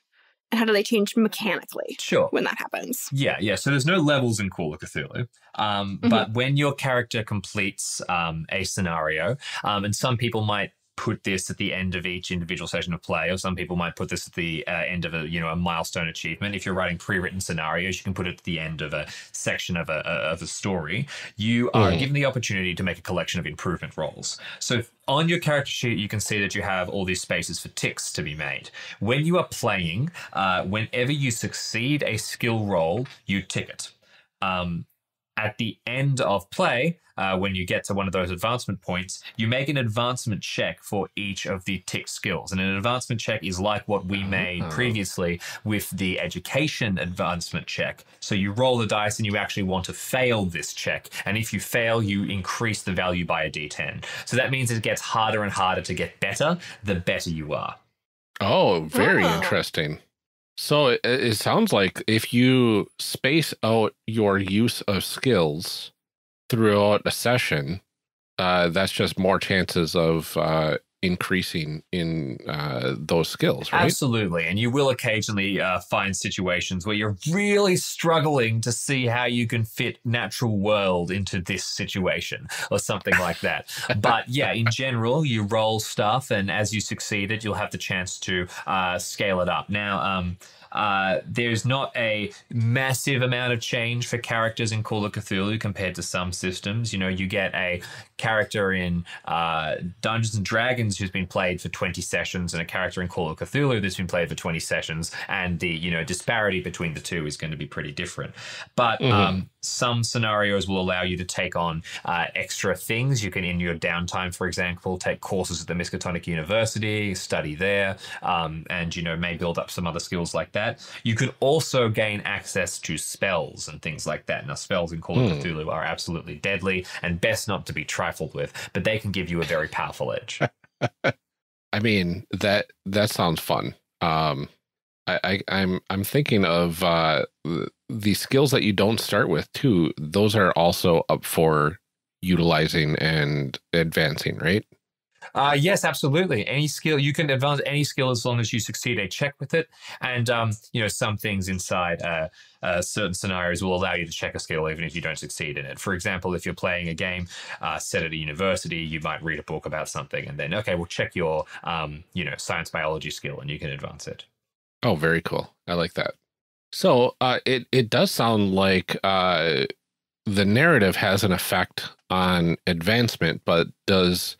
how do they change mechanically sure. when that happens? Yeah, yeah. So there's no levels in Call of Cthulhu. Um, mm-hmm. But when your character completes um, a scenario, um, and some people might put this at the end of each individual session of play, or some people might put this at the uh, end of a, you know, a milestone achievement. If you're writing pre-written scenarios, you can put it at the end of a section of a, of a story. You are mm. given the opportunity to make a collection of improvement rolls. So if on your character sheet, you can see that you have all these spaces for ticks to be made. When you are playing, uh, whenever you succeed a skill roll, you tick it. Um, At the end of play, uh, when you get to one of those advancement points, you make an advancement check for each of the tick skills. And an advancement check is like what we made oh. previously with the education advancement check. So you roll the dice and you actually want to fail this check. And if you fail, you increase the value by a D ten. So that means it gets harder and harder to get better the better you are. Oh, very oh. interesting. So it, it sounds like if you space out your use of skills throughout a session, uh, that's just more chances of uh, increasing in uh, those skills, right? Absolutely. And you will occasionally uh, find situations where you're really struggling to see how you can fit natural world into this situation or something like that. But yeah, in general, you roll stuff, and as you succeed it, you'll have the chance to uh, scale it up. Now, um, Uh, there's not a massive amount of change for characters in Call of Cthulhu compared to some systems. You know, you get a character in uh, Dungeons and Dragons Dungeons who's been played for twenty sessions and a character in Call of Cthulhu that's been played for twenty sessions, and the, you know, disparity between the two is going to be pretty different. But mm-hmm. um, some scenarios will allow you to take on uh, extra things. You can, in your downtime, for example, take courses at the Miskatonic University, study there, um, and, you know, may build up some other skills like that. You could also gain access to spells and things like that. Now, spells in Call of mm. Cthulhu are absolutely deadly and best not to be trifled with, but they can give you a very powerful edge. I mean, that that sounds fun. Um, I, I, I'm I'm thinking of uh, the skills that you don't start with too. Those are also up for utilizing and advancing, right? Uh, yes, absolutely. Any skill, you can advance any skill as long as you succeed a check with it. And, um, you know, some things inside uh, uh, certain scenarios will allow you to check a skill even if you don't succeed in it. For example, if you're playing a game uh, set at a university, you might read a book about something and then, okay, we'll check your, um, you know, science biology skill and you can advance it. Oh, very cool. I like that. So uh, it, it does sound like uh, the narrative has an effect on advancement, but does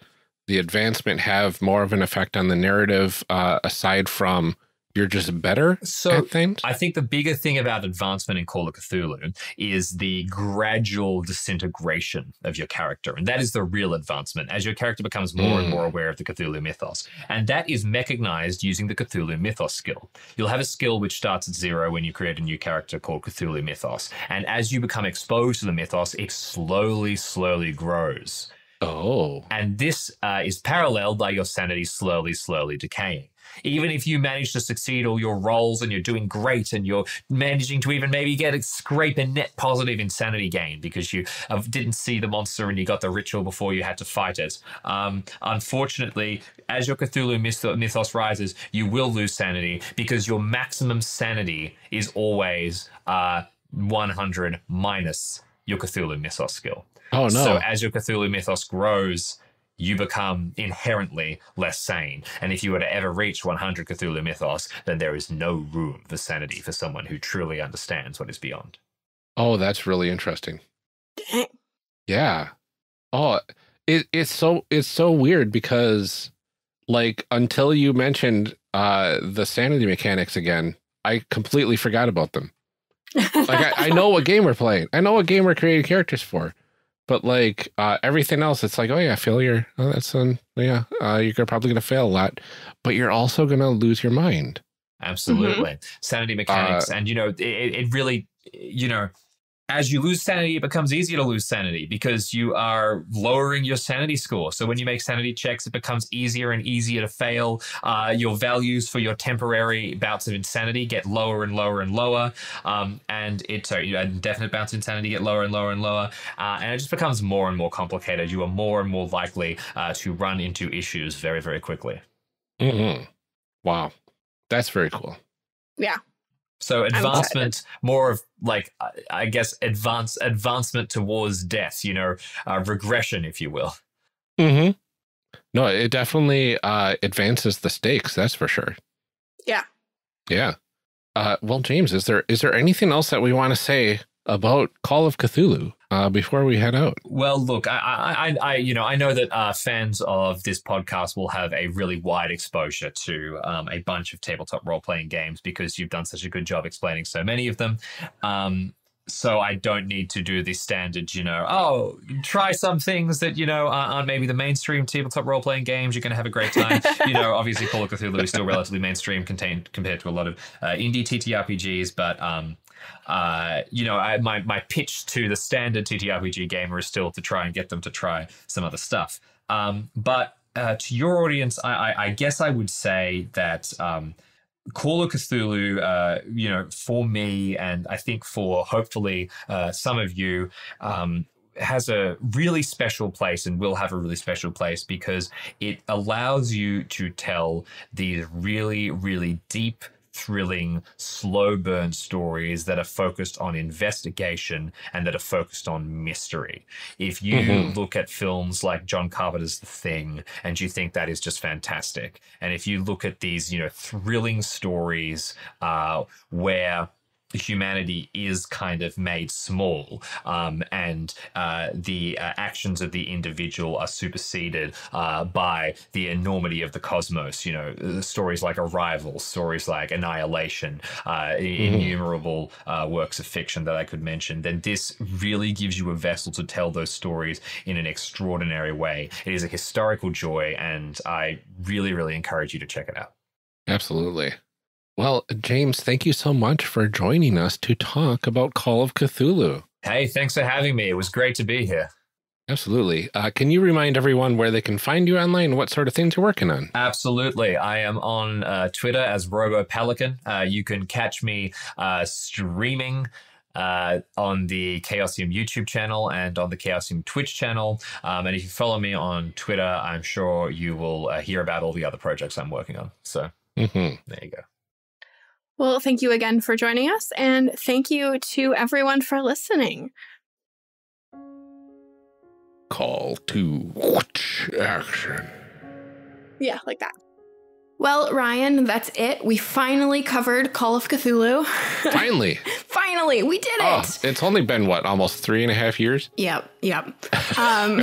the advancement have more of an effect on the narrative uh, aside from you're just better so at things? I think the bigger thing about advancement in Call of Cthulhu is the gradual disintegration of your character. And that is the real advancement as your character becomes more mm. and more aware of the Cthulhu mythos. And that is mechanized using the Cthulhu mythos skill. You'll have a skill which starts at zero when you create a new character called Cthulhu mythos. And as you become exposed to the mythos, it slowly, slowly grows. Oh. And this uh, is paralleled by your sanity slowly, slowly decaying. Even if you manage to succeed all your roles and you're doing great and you're managing to even maybe get a scrape a net positive insanity gain because you uh, didn't see the monster and you got the ritual before you had to fight it. Um, unfortunately, as your Cthulhu mythos, mythos rises, you will lose sanity because your maximum sanity is always uh, one hundred minus your Cthulhu mythos skill. Oh, no. So as your Cthulhu mythos grows, you become inherently less sane. And if you were to ever reach one hundred Cthulhu mythos, then there is no room for sanity for someone who truly understands what is beyond. Oh, that's really interesting. Yeah. Oh, it, it's so it's so weird because, like, until you mentioned uh, the sanity mechanics again, I completely forgot about them. Like, I, I know what game we're playing. I know what game we're creating characters for. But like uh, everything else, it's like, oh yeah, failure. Oh, that's um, yeah. Uh, you're probably gonna fail a lot, but you're also gonna lose your mind. Absolutely, mm-hmm. Sanity mechanics, uh, and you know, it, it really, you know, as you lose sanity, it becomes easier to lose sanity because you are lowering your sanity score. So when you make sanity checks, it becomes easier and easier to fail. Uh, your values for your temporary bouts of insanity get lower and lower and lower, um, and it sorry, indefinite bouts of insanity get lower and lower and lower, uh, and it just becomes more and more complicated. You are more and more likely uh, to run into issues very, very quickly. Mm-hmm. Wow, that's very cool. Yeah. So advancement, more of like, I guess, advance advancement towards death, you know, uh, regression, if you will. Mm-hmm. No, it definitely uh, advances the stakes. That's for sure. Yeah. Yeah. Uh, well, James, is there is there anything else that we want to say about Call of Cthulhu uh, before we head out? Well, look, I, I, I, you know, I know that uh, fans of this podcast will have a really wide exposure to um, a bunch of tabletop role-playing games because you've done such a good job explaining so many of them. Um, so I don't need to do the standard, you know, oh, try some things that, you know, aren't maybe the mainstream tabletop role-playing games. You're going to have a great time. You know, obviously Call of Cthulhu is still relatively mainstream contained compared to a lot of uh, indie T T R P Gs, but um, Uh, you know, I, my, my pitch to the standard T T R P G gamer is still to try and get them to try some other stuff. Um, but uh, to your audience, I, I, I guess I would say that um, Call of Cthulhu, uh, you know, for me, and I think for hopefully uh, some of you, um, has a really special place and will have a really special place because it allows you to tell these really, really deep, thrilling, slow burn stories that are focused on investigation and that are focused on mystery. If you mm-hmm. look at films like John Carpenter's The Thing and you think that is just fantastic, and if you look at these, you know, thrilling stories uh, where humanity is kind of made small, um, and uh, the uh, actions of the individual are superseded uh, by the enormity of the cosmos. You know, stories like Arrival, stories like Annihilation, uh, mm-hmm. innumerable uh, works of fiction that I could mention. Then this really gives you a vessel to tell those stories in an extraordinary way. It is a historical joy, and I really, really encourage you to check it out. Absolutely. Well, James, thank you so much for joining us to talk about Call of Cthulhu. Hey, thanks for having me. It was great to be here. Absolutely. Uh, can you remind everyone where they can find you online and what sort of things you're working on? Absolutely. I am on uh, Twitter as RoboPelican. Uh, you can catch me uh, streaming Uh, on the Chaosium YouTube channel and on the Chaosium Twitch channel. Um, and if you follow me on Twitter, I'm sure you will uh, hear about all the other projects I'm working on. So mm-hmm. there you go. Well, thank you again for joining us. And thank you to everyone for listening. Call to action. Yeah, like that. Well, Ryan, that's it. We finally covered Call of Cthulhu. Finally. Finally, we did oh, it. It's only been, what, almost three and a half years? Yep, yep. Um,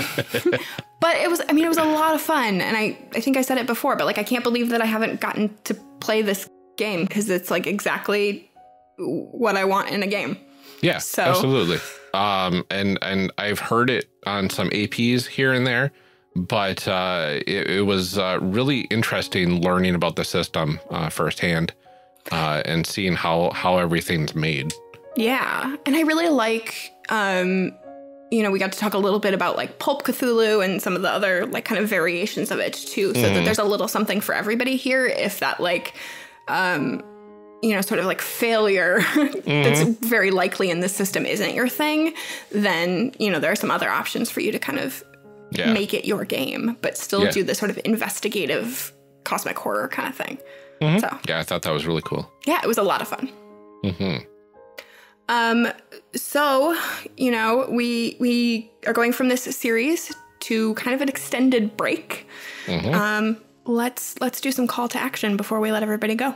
but it was, I mean, it was a lot of fun. And I, I think I said it before, but like, I can't believe that I haven't gotten to play this game because it's like exactly what I want in a game. Yeah, so. Absolutely. Um, and, and I've heard it on some A Ps here and there. But uh, it, it was uh, really interesting learning about the system uh, firsthand uh, and seeing how, how everything's made. Yeah. And I really like, um, you know, we got to talk a little bit about like Pulp Cthulhu and some of the other like kind of variations of it, too. So mm. that there's a little something for everybody here if that like, um, you know, sort of like failure mm. that's very likely in this system isn't your thing, then, you know, there are some other options for you to kind of Yeah. make it your game, but still yeah. do the sort of investigative cosmic horror kind of thing. Mm-hmm. So yeah, I thought that was really cool. Yeah, it was a lot of fun. Mm-hmm. Um, so, you know, we we are going from this series to kind of an extended break. Mm-hmm. Um, let's let's do some call to action before we let everybody go.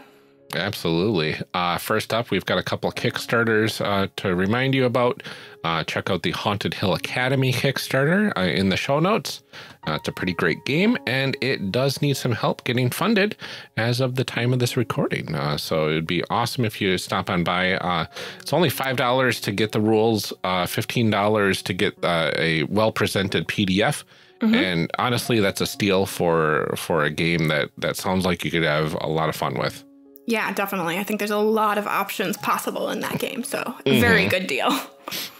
Absolutely. Uh, first up, we've got a couple of Kickstarters uh, to remind you about. Uh, check out the Haunted Hill Academy Kickstarter uh, in the show notes. Uh, it's a pretty great game, and it does need some help getting funded as of the time of this recording. Uh, so it'd be awesome if you stop on by. Uh, it's only five dollars to get the rules, uh, fifteen dollars to get uh, a well-presented P D F. Mm-hmm. And honestly, that's a steal for, for a game that, that sounds like you could have a lot of fun with. Yeah, definitely. I think there's a lot of options possible in that game, so mm-hmm. very good deal.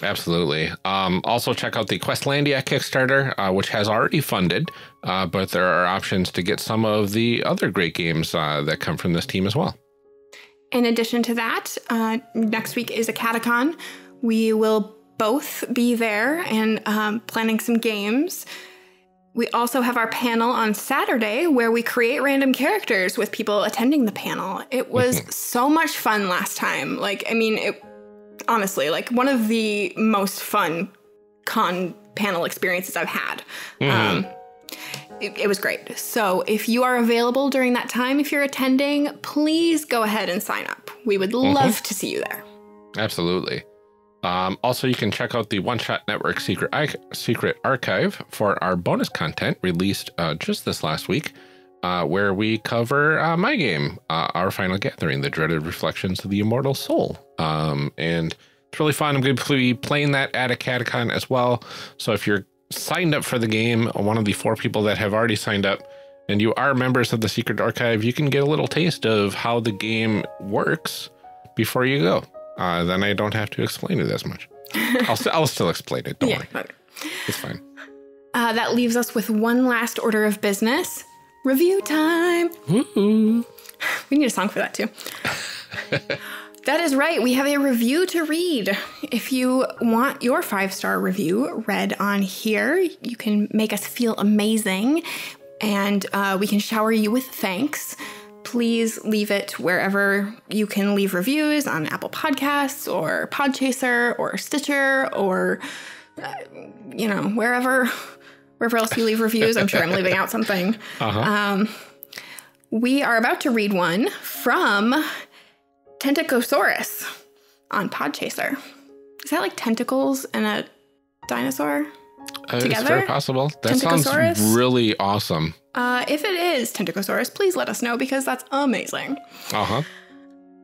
Absolutely. Um, also, check out the Questlandia Kickstarter, uh, which has already funded, uh, but there are options to get some of the other great games uh, that come from this team as well. In addition to that, uh, next week is Acadecon. We will both be there and um, planning some games. We also have our panel on Saturday where we create random characters with people attending the panel. It was mm-hmm. so much fun last time. Like, I mean, it honestly, like one of the most fun con panel experiences I've had. Mm-hmm. Um, it, it was great. So if you are available during that time, if you're attending, please go ahead and sign up. We would mm-hmm. love to see you there. Absolutely. Um, also, you can check out the OneShot Network Secret, Secret Archive for our bonus content released uh, just this last week, uh, where we cover uh, my game, uh, Our Final Gathering, The Dreaded Reflections of the Immortal Soul. Um, and it's really fun. I'm going to be playing that at Acadecon as well. So if you're signed up for the game, one of the four people that have already signed up, and you are members of the Secret Archive, you can get a little taste of how the game works before you go. Uh, then I don't have to explain it as much. I'll, st I'll still explain it. Don't yeah, worry. Okay. It's fine. Uh, that leaves us with one last order of business. Review time. Woo-hoo. We need a song for that, too. That is right. We have a review to read. If you want your five-star review read on here, you can make us feel amazing. And uh, we can shower you with thanks. Please leave it wherever you can leave reviews, on Apple Podcasts or Podchaser or Stitcher or, uh, you know, wherever, wherever else you leave reviews. I'm sure I'm leaving out something. Uh-huh. um, we are about to read one from Tentacosaurus on Podchaser. Is that like tentacles and a dinosaur uh, together? It's very possible. That sounds really awesome. Uh, if it is Tentacosaurus, please let us know because that's amazing. Uh-huh.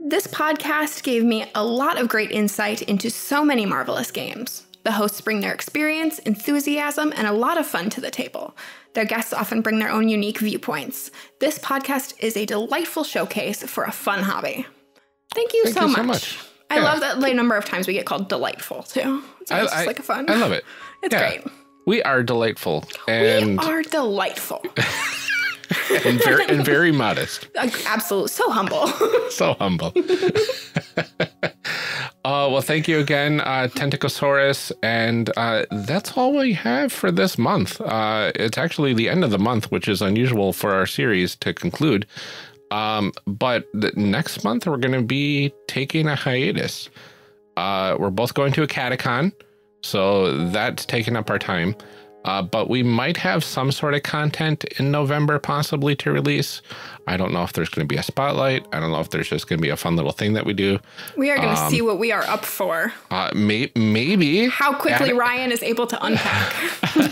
This podcast gave me a lot of great insight into so many marvelous games. The hosts bring their experience, enthusiasm, and a lot of fun to the table. Their guests often bring their own unique viewpoints. This podcast is a delightful showcase for a fun hobby. Thank you, Thank so, you much. so much. I yeah. love that the number of times we get called delightful, too. It's I, just I, like a fun. I love it. It's yeah. great. We are delightful. And we are delightful. and, very, and very modest. Absolutely. So humble. so humble. Uh, well, thank you again, uh, Tentacosaurus, and uh, that's all we have for this month. Uh, it's actually the end of the month, which is unusual for our series to conclude. Um, but the next month, we're going to be taking a hiatus. Uh, we're both going to Acadecon, so that's taking up our time. Uh, but we might have some sort of content in November possibly to release. I don't know if there's going to be a spotlight. I don't know if there's just going to be a fun little thing that we do. We are going to um, see what we are up for. Uh, may maybe. How quickly At Ryan is able to unpack.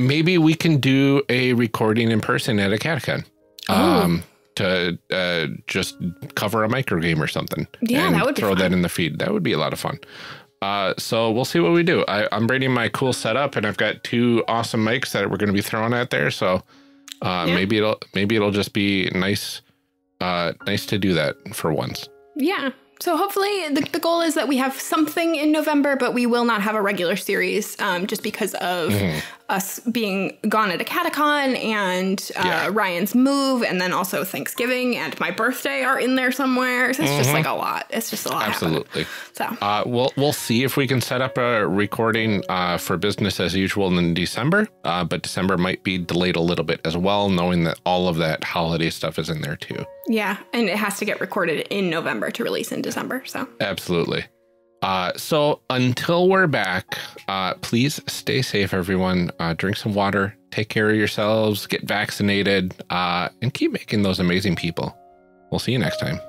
Maybe we can do a recording in person at Acadecon. Um to uh, just cover a micro game or something. Yeah, that would be fun. Throw that in the feed. That would be a lot of fun. Uh, so we'll see what we do. I, I'm bringing my cool setup, and I've got two awesome mics that we're going to be throwing out there. So uh, yeah. maybe it'll maybe it'll just be nice, uh, nice to do that for once. Yeah. So hopefully the, the goal is that we have something in November, but we will not have a regular series um, just because of mm-hmm. us being gone at Acadecon and uh, yeah. Ryan's move. And then also Thanksgiving and my birthday are in there somewhere. So it's mm-hmm. just like a lot. It's just a lot. Absolutely. Happening. So uh, we'll, we'll see if we can set up a recording uh, for business as usual in December. Uh, but December might be delayed a little bit as well, knowing that all of that holiday stuff is in there, too. Yeah. And it has to get recorded in November to release in December. December, so absolutely. Uh, so until we're back, uh, please stay safe, everyone. Uh, drink some water, take care of yourselves, get vaccinated, uh, and keep making those amazing people. We'll see you next time.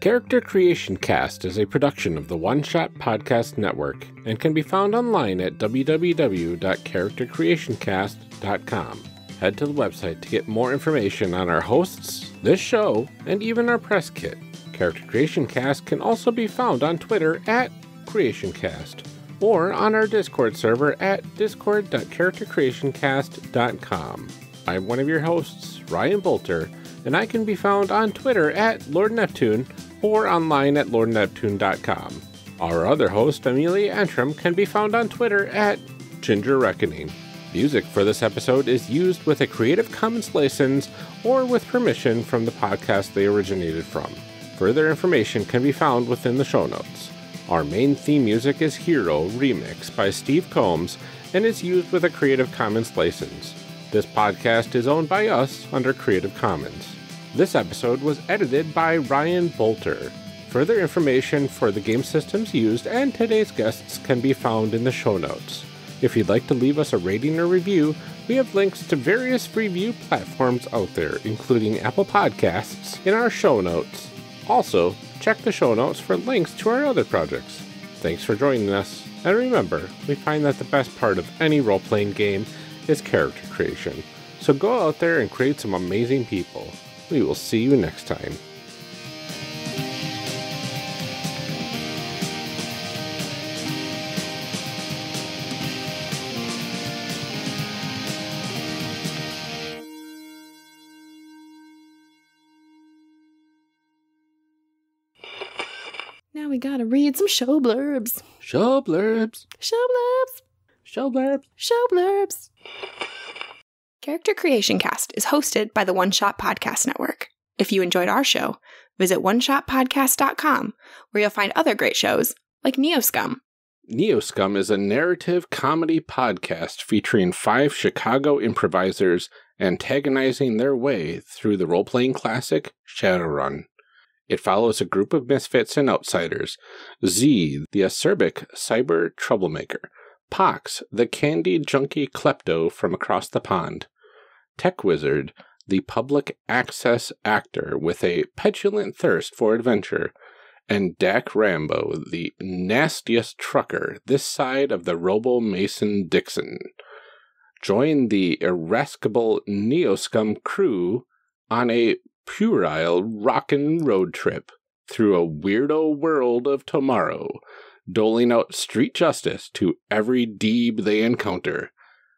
Character Creation Cast is a production of the OneShot Podcast Network and can be found online at w w w dot character creation cast dot com. Head to the website to get more information on our hosts, this show, and even our press kit. Character Creation Cast can also be found on Twitter at CreationCast or on our Discord server at discord dot character creation cast dot com. I'm one of your hosts, Ryan Boelter, and I can be found on Twitter at Lord Neptune or online at lord neptune dot com. Our other host, Amelia Antrim, can be found on Twitter at Ginger Reckoning. Music for this episode is used with a Creative Commons license or with permission from the podcast they originated from. Further information can be found within the show notes. Our main theme music is Hero Remix by Steve Combs and is used with a Creative Commons license. This podcast is owned by us under Creative Commons. This episode was edited by Ryan Boelter. Further information for the game systems used and today's guests can be found in the show notes. If you'd like to leave us a rating or review, we have links to various review platforms out there, including Apple Podcasts, in our show notes. Also, check the show notes for links to our other projects. Thanks for joining us, and remember, we find that the best part of any role-playing game is character creation. So go out there and create some amazing people. We will see you next time. Now we gotta read some show blurbs. Show blurbs. Show blurbs. Show blurbs. Show blurbs. Character Creation Cast is hosted by the OneShot Podcast Network. If you enjoyed our show, visit one shot podcast dot com, where you'll find other great shows like Neoscum, Neoscum is a narrative comedy podcast featuring five Chicago improvisers antagonizing their way through the role-playing classic Shadowrun. It follows a group of misfits and outsiders: Z, the acerbic cyber troublemaker; Pox, the candy junkie klepto from across the pond; Tech Wizard, the public access actor with a petulant thirst for adventure; and Dak Rambo, the nastiest trucker this side of the Robo-Mason-Dixon. Join the irascible Neoscum crew on a puerile rockin' road trip through a weirdo world of tomorrow, doling out street justice to every deeb they encounter,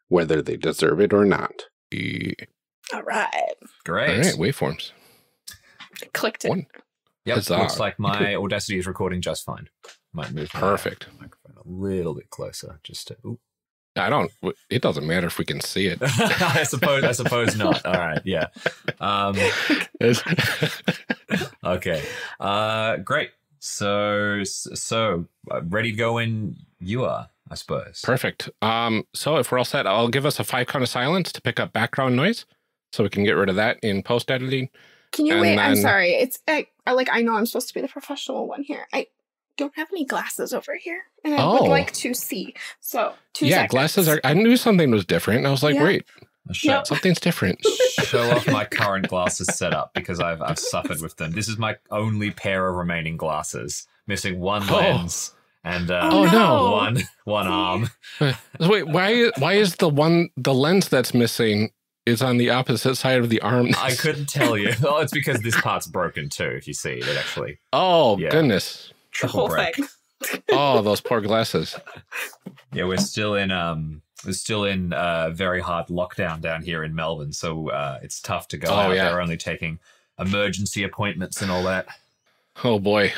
whether they deserve it or not. E All right. Great. All right, waveforms. Clicked it. One. Yep, Bizarre. Looks like my Audacity is recording just fine. Might move Perfect. My microphone a little bit closer just to... Ooh. I don't... It doesn't matter if we can see it. I suppose I suppose not. All right, yeah. Um, okay. Uh, great. So, so ready to go when you are, I suppose. Perfect. Um, so if we're all set, I'll give us a five count of silence to pick up background noise so we can get rid of that in post-editing. Can you and wait? Then, I'm sorry. It's I, I like I know I'm supposed to be the professional one here. I don't have any glasses over here, and I oh. would like to see. So two yeah, seconds. glasses are. I knew something was different, and I was like, yeah. wait, yep. something's different. Show off my current glasses setup because I've I've suffered with them. This is my only pair of remaining glasses, missing one oh. lens and uh, oh no, one one arm. Wait, why why is the one the lens that's missing? Is on the opposite side of the arm. I couldn't tell you. Oh, well, it's because this part's broken too, if you see it actually. Oh, yeah. Goodness. Triple the whole break. Thing. Oh, those poor glasses. Yeah, we're still in um we're still in uh very hard lockdown down here in Melbourne, so uh it's tough to go oh, out. Yeah. They're only taking emergency appointments and all that. Oh boy.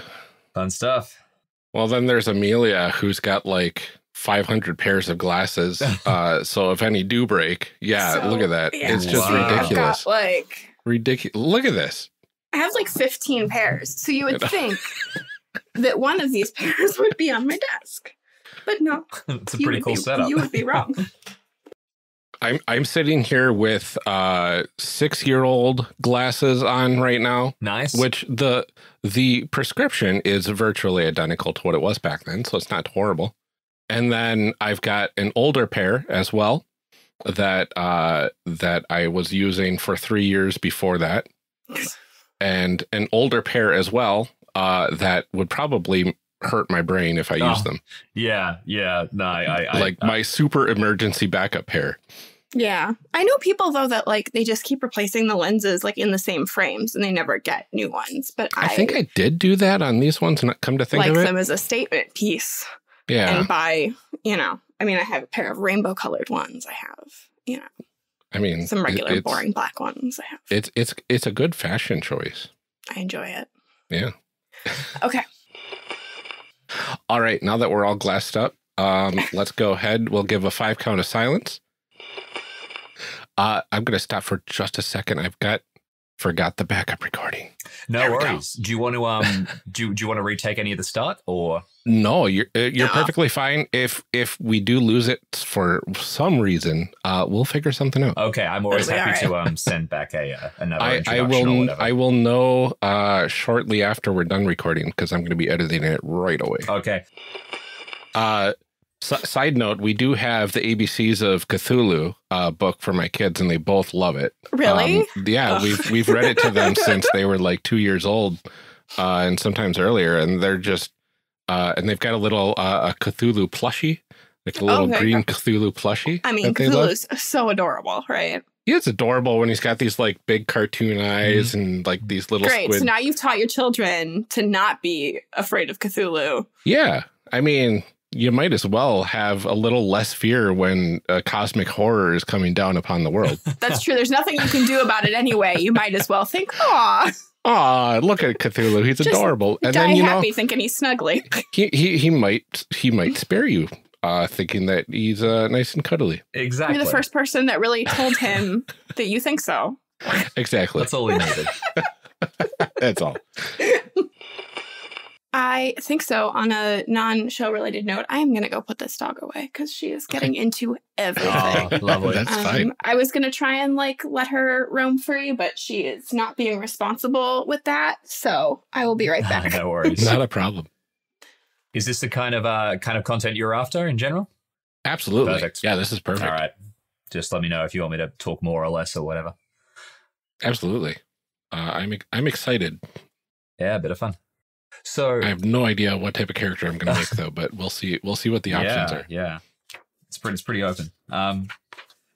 Fun stuff. Well, then there's Amelia, who's got like five hundred pairs of glasses. Uh, so if any do break, yeah, so, look at that. Yeah. It's just wow. ridiculous. Got, like, ridiculous. Look at this. I have like fifteen pairs. So you would think that one of these pairs would be on my desk. But no. It's a pretty cool be, setup. You would be wrong. I'm, I'm sitting here with uh, six-year-old glasses on right now. Nice. Which the the prescription is virtually identical to what it was back then. So it's not horrible. And then I've got an older pair as well that uh, that I was using for three years before that. And an older pair as well uh, that would probably hurt my brain if I oh, used them. Yeah, yeah. No, I, I, like I, my super emergency backup pair. Yeah. I know people, though, that like they just keep replacing the lenses like in the same frames and they never get new ones. But I, I think I did do that on these ones, and come to think of it. Like them as a statement piece. Yeah. And buy, you know, I mean, I have a pair of rainbow colored ones. I have, you know, I mean, some regular boring black ones. I have. It's it's it's a good fashion choice. I enjoy it. Yeah. Okay. All right. Now that we're all glassed up, um, let's go ahead. We'll give a five count of silence. Uh, I'm going to stop for just a second. I've got forgot the backup recording. No worries. Go. Do you want to um do do you want to retake any of the start or? No, you're you're no. perfectly fine. If if we do lose it for some reason, uh, we'll figure something out. Okay, I'm always happy right. to um send back a uh, another I, introduction I will or whatever. I will know uh shortly after we're done recording because I'm going to be editing it right away. Okay. Uh, s side note: we do have the A B Cs of Cthulhu uh book for my kids, and they both love it. Really? Um, yeah, oh. we've we've read it to them since they were like two years old, uh, and sometimes earlier, and they're just. Uh, and they've got a little uh, a Cthulhu plushie, like a little okay. green Cthulhu plushie. I mean, Cthulhu's so adorable, right? He is adorable when he's got these like big cartoon eyes mm-hmm. and like these little Great, squid. So now you've taught your children to not be afraid of Cthulhu. Yeah. I mean, you might as well have a little less fear when a cosmic horror is coming down upon the world. That's true. There's nothing you can do about it anyway. You might as well think, aw. Ah, look at Cthulhu. He's Just adorable. And die then you happy know, thinking he's snuggly. He he he might he might spare you, uh, thinking that he's uh, nice and cuddly. Exactly. You're the first person that really told him that you think so. Exactly. That's all he needed. That's all. I think so. On a non-show related note, I am going to go put this dog away because she is getting okay. into everything. Oh, lovely. That's um, fine. I was going to try and like let her roam free, but she is not being responsible with that. So I will be right back. No worries. Not a problem. Is this the kind of uh, kind of content you're after in general? Absolutely. Perfect. Yeah, this is perfect. All right. Just let me know if you want me to talk more or less or whatever. Absolutely. Uh, I'm I'm excited. Yeah, a bit of fun. So I have no idea what type of character I'm going to make though, but we'll see. We'll see what the options yeah, are. Yeah, it's pretty. It's pretty open. Um,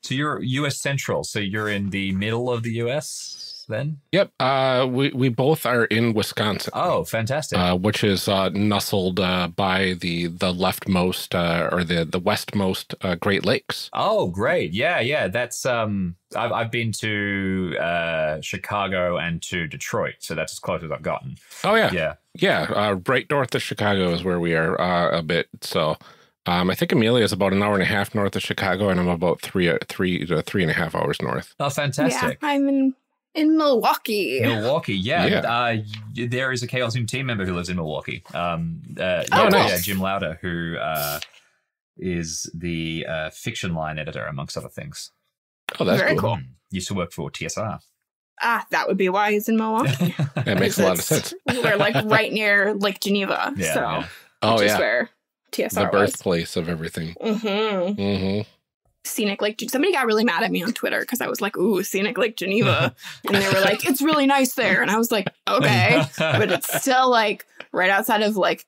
so you're U S Central. So you're in the middle of the U S then. Yep. Uh, we we both are in Wisconsin. Oh, fantastic. Uh, which is uh, nestled uh, by the the leftmost uh, or the the westmost uh, Great Lakes. Oh, great. Yeah, yeah. That's um. I've I've been to uh, Chicago and to Detroit, so that's as close as I've gotten. Oh yeah. Yeah. Yeah, uh, right north of Chicago is where we are uh, a bit. So um, I think Amelia is about an hour and a half north of Chicago, and I'm about three, uh, three, uh, three and a half hours north. Oh, fantastic. Yeah, I'm in, in Milwaukee. Milwaukee, yeah. yeah. Uh, there is a Chaosium team member who lives in Milwaukee. Um, uh, oh, yeah, nice. Yeah, Jim Lauder, who uh, is the uh, fiction line editor, amongst other things. Oh, that's Very cool. cool. Used to work for T S R. Ah, that would be why he's in Milwaukee. That makes a lot of sense. We're like right near Lake Geneva. Yeah, so yeah. Oh, yeah. Where T S R the birthplace was. Of everything. Mm-hmm. Mm-hmm. Scenic Lake Geneva. Somebody got really mad at me on Twitter because I was like, ooh, Scenic Lake Geneva. And they were like, it's really nice there. And I was like, okay. But it's still like right outside of like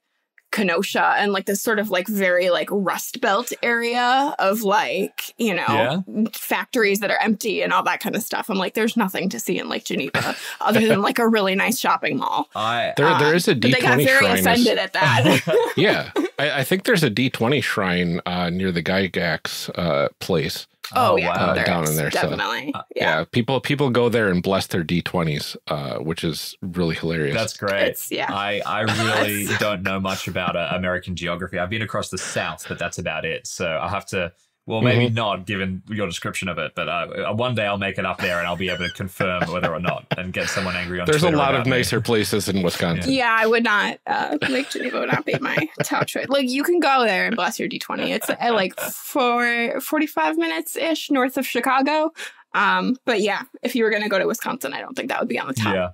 Kenosha and like this sort of like very like rust belt area of like, you know, yeah. factories that are empty and all that kind of stuff. I'm like, there's nothing to see in Lake Geneva other than like a really nice shopping mall. I, there, uh, there is a D twenty they got very shrine offended is, at that. Yeah. I, I think there's a D twenty shrine uh, near the Gygax uh, place. Oh, oh yeah. Wow. Uh, down in there. Definitely. So, uh, yeah. yeah. People people go there and bless their D twenties, uh, which is really hilarious. That's great. It's, yeah. I, I really don't know much about uh, American geography. I've been across the South, but that's about it. So I'll have to, well, maybe mm-hmm. not given your description of it, but uh, one day I'll make it up there and I'll be able to confirm whether or not and get someone angry on There's Twitter a lot of nicer me. Places in Wisconsin. Yeah, yeah I would not. Uh, Lake Geneva would not be my top choice. Like, you can go there and bless your D twenty. It's at like four, forty-five minutes-ish north of Chicago. Um, but yeah, if you were going to go to Wisconsin, I don't think that would be on the top yeah,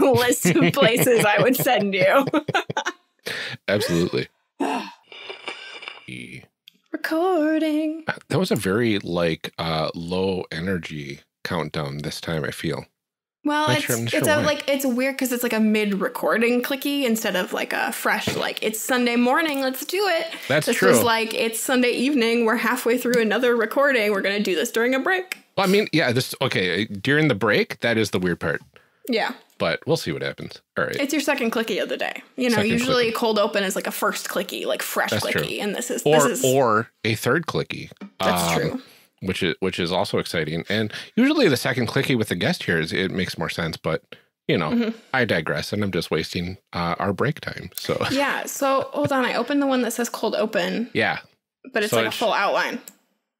yeah. list of places I would send you. Absolutely. Recording. That was a very like uh low energy countdown this time, I feel. Well, it's sure, it's sure a, like it's weird because it's like a mid-recording clicky instead of like a fresh like it's Sunday morning, let's do it. That's this true. This is like it's Sunday evening, we're halfway through another recording, we're gonna do this during a break. Well, I mean, yeah, this okay during the break. That is the weird part. Yeah. But we'll see what happens. All right. It's your second clicky of the day. You know, second usually clicky. Cold open is like a first clicky, like fresh That's clicky. True. And this is or, this is or a third clicky. That's um, true. Which is which is also exciting. And usually the second clicky with the guest here is it makes more sense, but you know, mm-hmm. I digress and I'm just wasting uh, our break time. So yeah. So hold on, I opened the one that says cold open. Yeah. But it's so like it a full outline.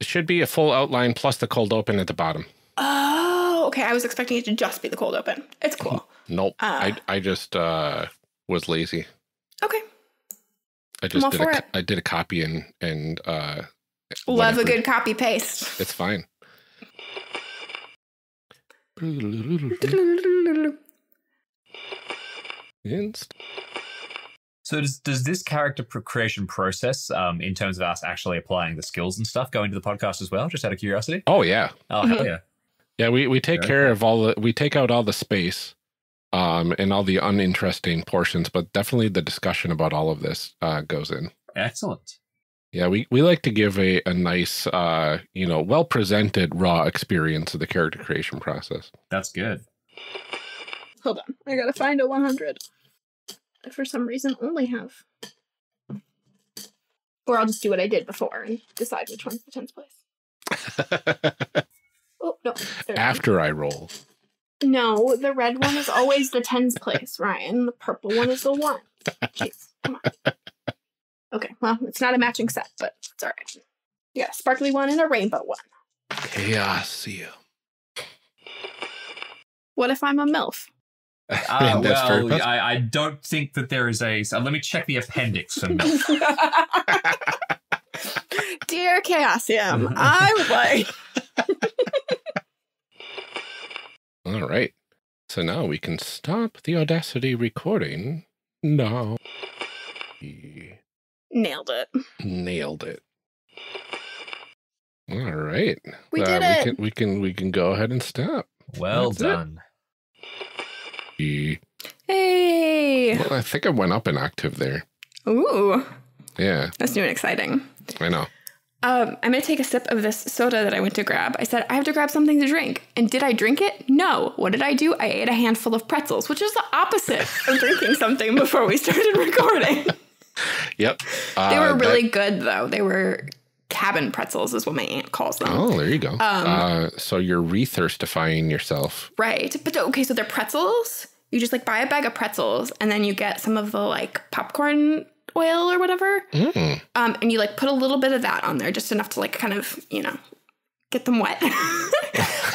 It should be a full outline plus the cold open at the bottom. Oh. Okay, I was expecting it to just be the cold open. It's cool. Nope. Uh, I I just uh, was lazy. Okay. I just I'm all did for a, it. I did a copy and and uh, love whatever. A good copy paste. It's fine. So does does this character creation process, um, in terms of us actually applying the skills and stuff, go into the podcast as well? Just out of curiosity. Oh yeah. Oh mm-hmm. hell yeah. Yeah, we, we take Very care cool. of all the, we take out all the space um, and all the uninteresting portions, but definitely the discussion about all of this uh, goes in. Excellent. Yeah, we, we like to give a, a nice, uh, you know, well-presented raw experience of the character creation process. That's good. Hold on. I got to find a one hundred. I, for some reason, only have. Or I'll just do what I did before and decide which one's the tenth place. Oh, no, after I roll. No, the red one is always the tens place, Ryan. The purple one is the one. Jeez, come on. Okay, well, it's not a matching set, but it's all right. You got a sparkly one and a rainbow one. Chaosium. What if I'm a MILF? Uh, and that's well, very I, I don't think that there is a... So let me check the appendix for milk. Dear Chaosium, I would like... All right. So now we can stop the Audacity recording. No. Nailed it. Nailed it. All right. We uh, did we it. Can, we, can, we can go ahead and stop. Well That's done. It. Hey. Well, I think I went up an octave there. Ooh. Yeah. That's new and exciting. I know. Um, I'm going to take a sip of this soda that I went to grab. I said, I have to grab something to drink. And did I drink it? No. What did I do? I ate a handful of pretzels, which is the opposite of drinking something before we started recording. Yep. Uh, they were really that... good, though. They were cabin pretzels is what my aunt calls them. Oh, there you go. Um, uh, so you're rethirstifying yourself. Right. But okay, so they're pretzels. You just like buy a bag of pretzels and then you get some of the like popcorn oil or whatever. Mm. Um, and you like put a little bit of that on there, just enough to like kind of, you know, get them wet.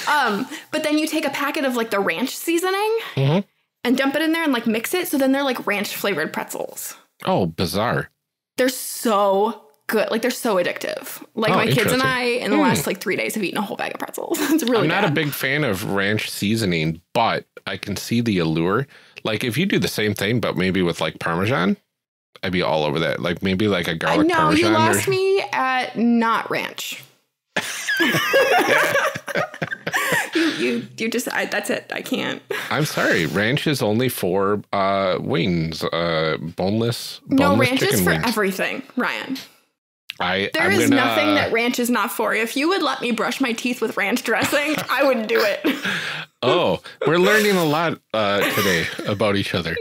um, but then you take a packet of like the ranch seasoning mm-hmm. and dump it in there and like mix it. So then they're like ranch flavored pretzels. Oh, bizarre. They're so good. Like they're so addictive. Like oh, my kids and I in the mm. last like three days have eaten a whole bag of pretzels. It's really I'm not bad. a big fan of ranch seasoning, but I can see the allure. Like if you do the same thing, but maybe with like Parmesan. I'd be all over that. Like maybe like a garlic parmesan. I know, Parmesan you lost or... me at not ranch. you, you, you just, I, that's it. I can't. I'm sorry. Ranch is only for uh, wings, uh, boneless, boneless No, ranch is for wings. everything, Ryan. I, there I'm is gonna... nothing that ranch is not for. If you would let me brush my teeth with ranch dressing, I would do it. Oh, we're learning a lot uh, today about each other.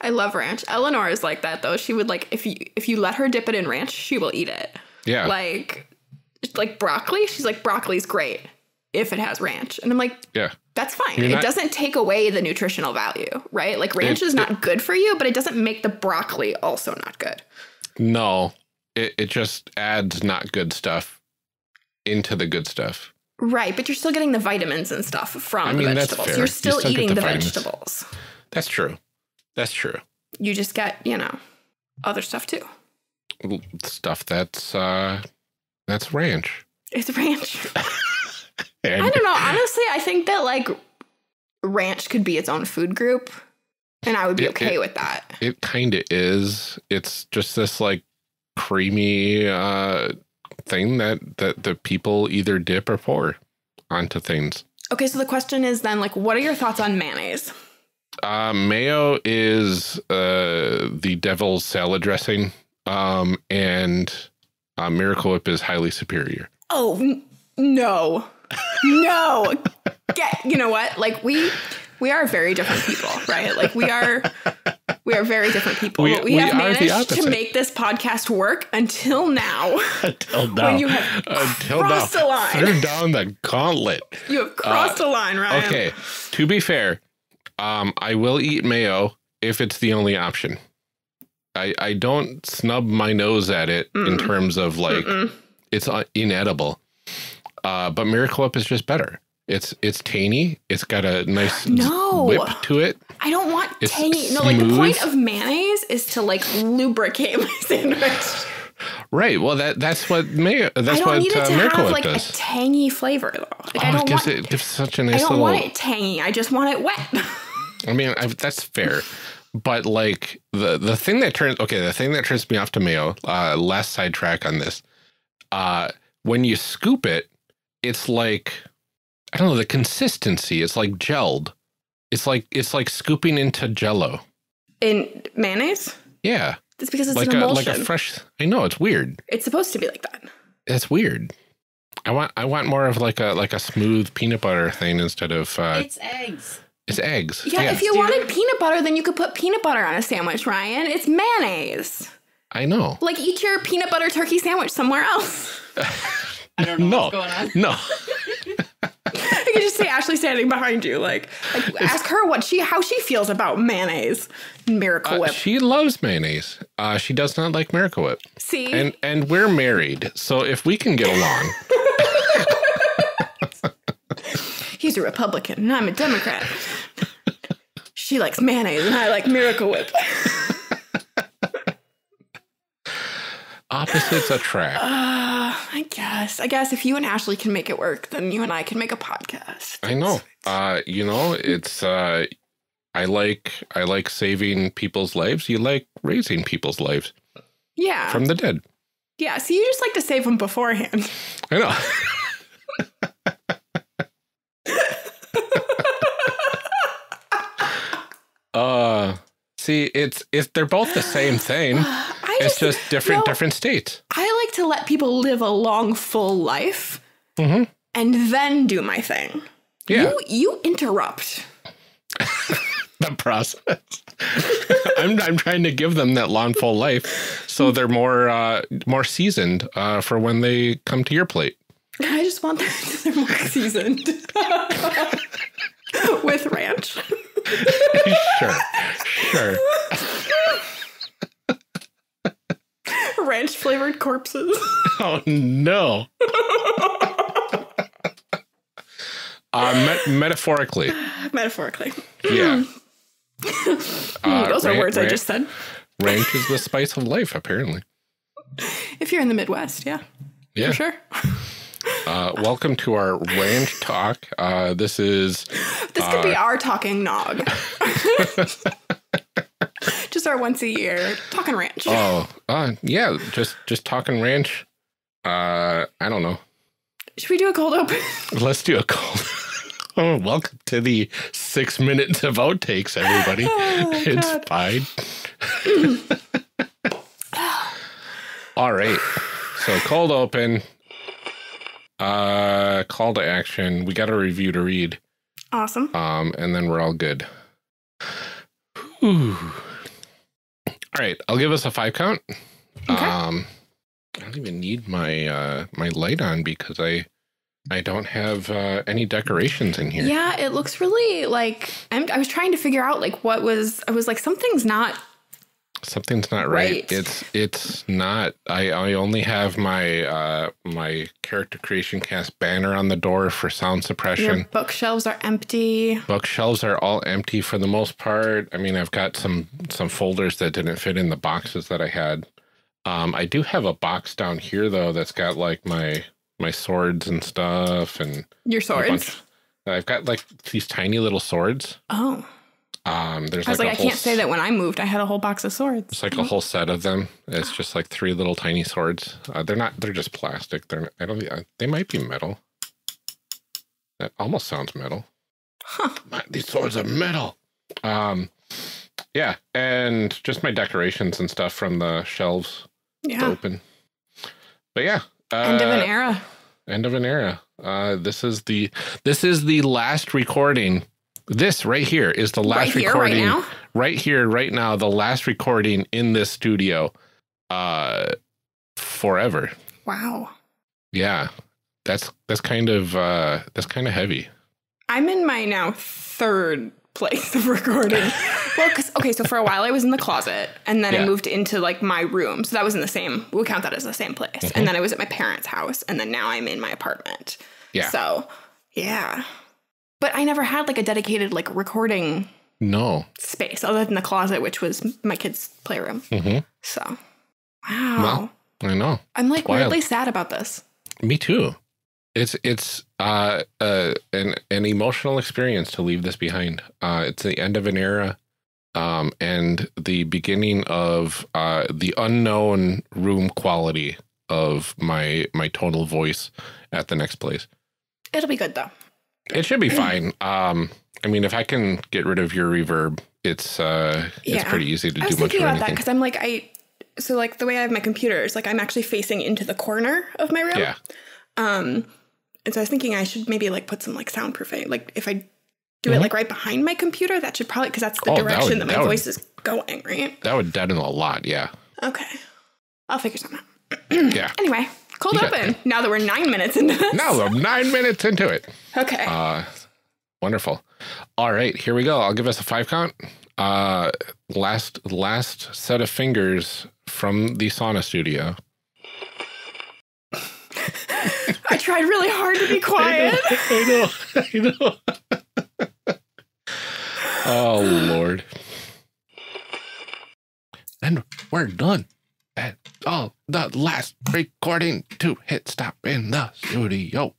I love ranch. Eleanor is like that, though. She would like if you if you let her dip it in ranch, she will eat it. Yeah. Like like broccoli. She's like, broccoli's great if it has ranch. And I'm like, yeah, that's fine. You're it not, doesn't take away the nutritional value. Right. Like ranch it, is not it, good for you, but it doesn't make the broccoli also not good. No, it, it just adds not good stuff into the good stuff. Right. But you're still getting the vitamins and stuff from I mean, the vegetables. That's fair. You're still, you still eating the, the vegetables. That's true. That's true. You just get, you know, other stuff, too. Stuff that's uh, that's ranch. It's ranch. I don't know. Honestly, I think that like ranch could be its own food group. And I would be it, OK it, with that. It kind of is. It's just this like creamy uh, thing that, that the people either dip or pour onto things. OK, so the question is then, like, what are your thoughts on mayonnaise? Uh, mayo is uh, the devil's salad dressing, um, and uh, Miracle Whip is highly superior. Oh, n no. No. Get, you know what? Like, we we are very different people, right? Like, we are we are very different people. We, but we, we have managed to make this podcast work until now. Until now. When you have until crossed now. a line. Third down the gauntlet. You have crossed uh, a line, Ryan. Okay. To be fair. Um, I will eat mayo if it's the only option. I, I don't snub my nose at it mm. in terms of like Mm-mm. it's inedible. Uh, but Miracle Whip is just better. It's it's tangy. It's got a nice no. whip to it. I don't want it's tangy. Smooth. No, like the point of mayonnaise is to like lubricate my sandwich. Right. Well, that that's what mayo. That's I don't what need it to uh, Miracle have, Whip like, does. A tangy flavor though. Like, oh, I don't it gives want it gives such a nice. I don't little, want it tangy. I just want it wet. I mean, I've, that's fair. But like the, the thing that turns. OK, the thing that turns me off to mayo. Uh, last sidetrack on this. Uh, when you scoop it, it's like, I don't know, the consistency. It's like gelled. It's like it's like scooping into Jell-O. In mayonnaise. Yeah. That's because it's like an emulsion. A, like a fresh. I know it's weird. It's supposed to be like that. It's weird. I want I want more of like a like a smooth peanut butter thing instead of. Uh, it's eggs. It's eggs. Yeah, yeah, if you wanted peanut butter, then you could put peanut butter on a sandwich, Ryan. It's mayonnaise. I know. Like, eat your peanut butter turkey sandwich somewhere else. I don't know no, what's going on. No. I could just see Ashley standing behind you. Like, like ask her what she, how she feels about mayonnaise. Miracle Whip. Uh, she loves mayonnaise. Uh, she does not like Miracle Whip. See? And, and we're married, so if we can get along... He's a Republican and I'm a Democrat. She likes mayonnaise and I like Miracle Whip. Opposites attract. Uh, I guess. I guess if you and Ashley can make it work, then you and I can make a podcast. I know. Uh, you know, it's uh, I like I like saving people's lives. You like raising people's lives. Yeah. From the dead. Yeah. So you just like to save them beforehand. I know. uh, see, it's it's they're both the same thing. It's just different, no, different states. I like to let people live a long, full life, mm-hmm, and then do my thing. Yeah. You, you interrupt. The process. I'm, I'm trying to give them that long, full life so they're more, uh, more seasoned uh, for when they come to your plate. I just want them to be more seasoned. With ranch. Sure. Sure. Ranch flavored corpses. Oh no. uh, me metaphorically. Metaphorically. Yeah. uh, Those are words I just said. Ranch is the spice of life, apparently. If you're in the Midwest, yeah. Yeah. For sure. uh, welcome to our ranch talk. Uh, this is. This could uh, be our talking nog. Just our once a year talking ranch. Oh, uh, yeah. Just just talking ranch. Uh, I don't know. Should we do a cold open? Let's do a cold. Oh, welcome to the six minutes of outtakes, everybody. Oh, it's God. Fine. All right. So cold open. Uh, call to action. We got a review to read. Awesome. Um, and then we're all good. Ooh. All right, I'll give us a five count. Okay. Um, I don't even need my uh, my light on because I I don't have uh, any decorations in here. Yeah, it looks really like I'm, I was trying to figure out like what was I was like something's not something's not right. right. It's it's not. I I only have my uh, my Character Creation Cast banner on the door for sound suppression. Your bookshelves are empty. Bookshelves are all empty for the most part. I mean, I've got some some folders that didn't fit in the boxes that I had. Um, I do have a box down here though that's got like my my swords and stuff and your swords. Bunch, I've got like these tiny little swords. Oh. Um, there's I was like, like I can't say that when I moved, I had a whole box of swords. It's like oh. a whole set of them. It's just like three little tiny swords. Uh, they're not. They're just plastic. They're. Not, I don't. Uh, they might be metal. That almost sounds metal. Huh. My, these swords are metal. Um, yeah, and just my decorations and stuff from the shelves. Yeah. Open. But yeah. Uh, end of an era. End of an era. Uh, this is the. This is the last recording. This right here is the last recording right here, right now, the last recording in this studio uh, forever. Wow. Yeah, that's that's kind of uh, that's kind of heavy. I'm in my now third place of recording. Well, because, OK, so for a while I was in the closet and then yeah. I moved into like my room. So that was in the same. We'll count that as the same place. Mm-hmm. And then I was at my parents' house and then now I'm in my apartment. Yeah. So, yeah. But I never had like a dedicated like recording no space other than the closet, which was my kids' playroom. Mm-hmm. So, wow, well, I know I'm like weirdly sad about this. Me too. It's it's uh, uh an an emotional experience to leave this behind. Uh, it's the end of an era, um, and the beginning of uh the unknown room quality of my my tonal voice at the next place. It'll be good though. It should be fine. Um, I mean, if I can get rid of your reverb, it's uh, yeah. it's pretty easy to do much of anything. I was thinking about that because I'm like I, so like the way I have my computer is like I'm actually facing into the corner of my room. Yeah. Um, and so I was thinking I should maybe like put some like soundproofing. Like if I do mm-hmm. it like right behind my computer, that should probably because that's the oh, direction that, would, that my that voice would, is going. Right. That would deaden a lot. Yeah. Okay. I'll figure something out. Yeah. Anyway. Cold yeah. open. Now that we're nine minutes into this. Now that we're nine minutes into it. Okay. Uh, wonderful. All right, here we go. I'll give us a five count. Uh, last last set of fingers from the sauna studio. I tried really hard to be quiet. I know. I know. I know. Oh, Lord. And we're done. And all the last recording to hit stop in the studio.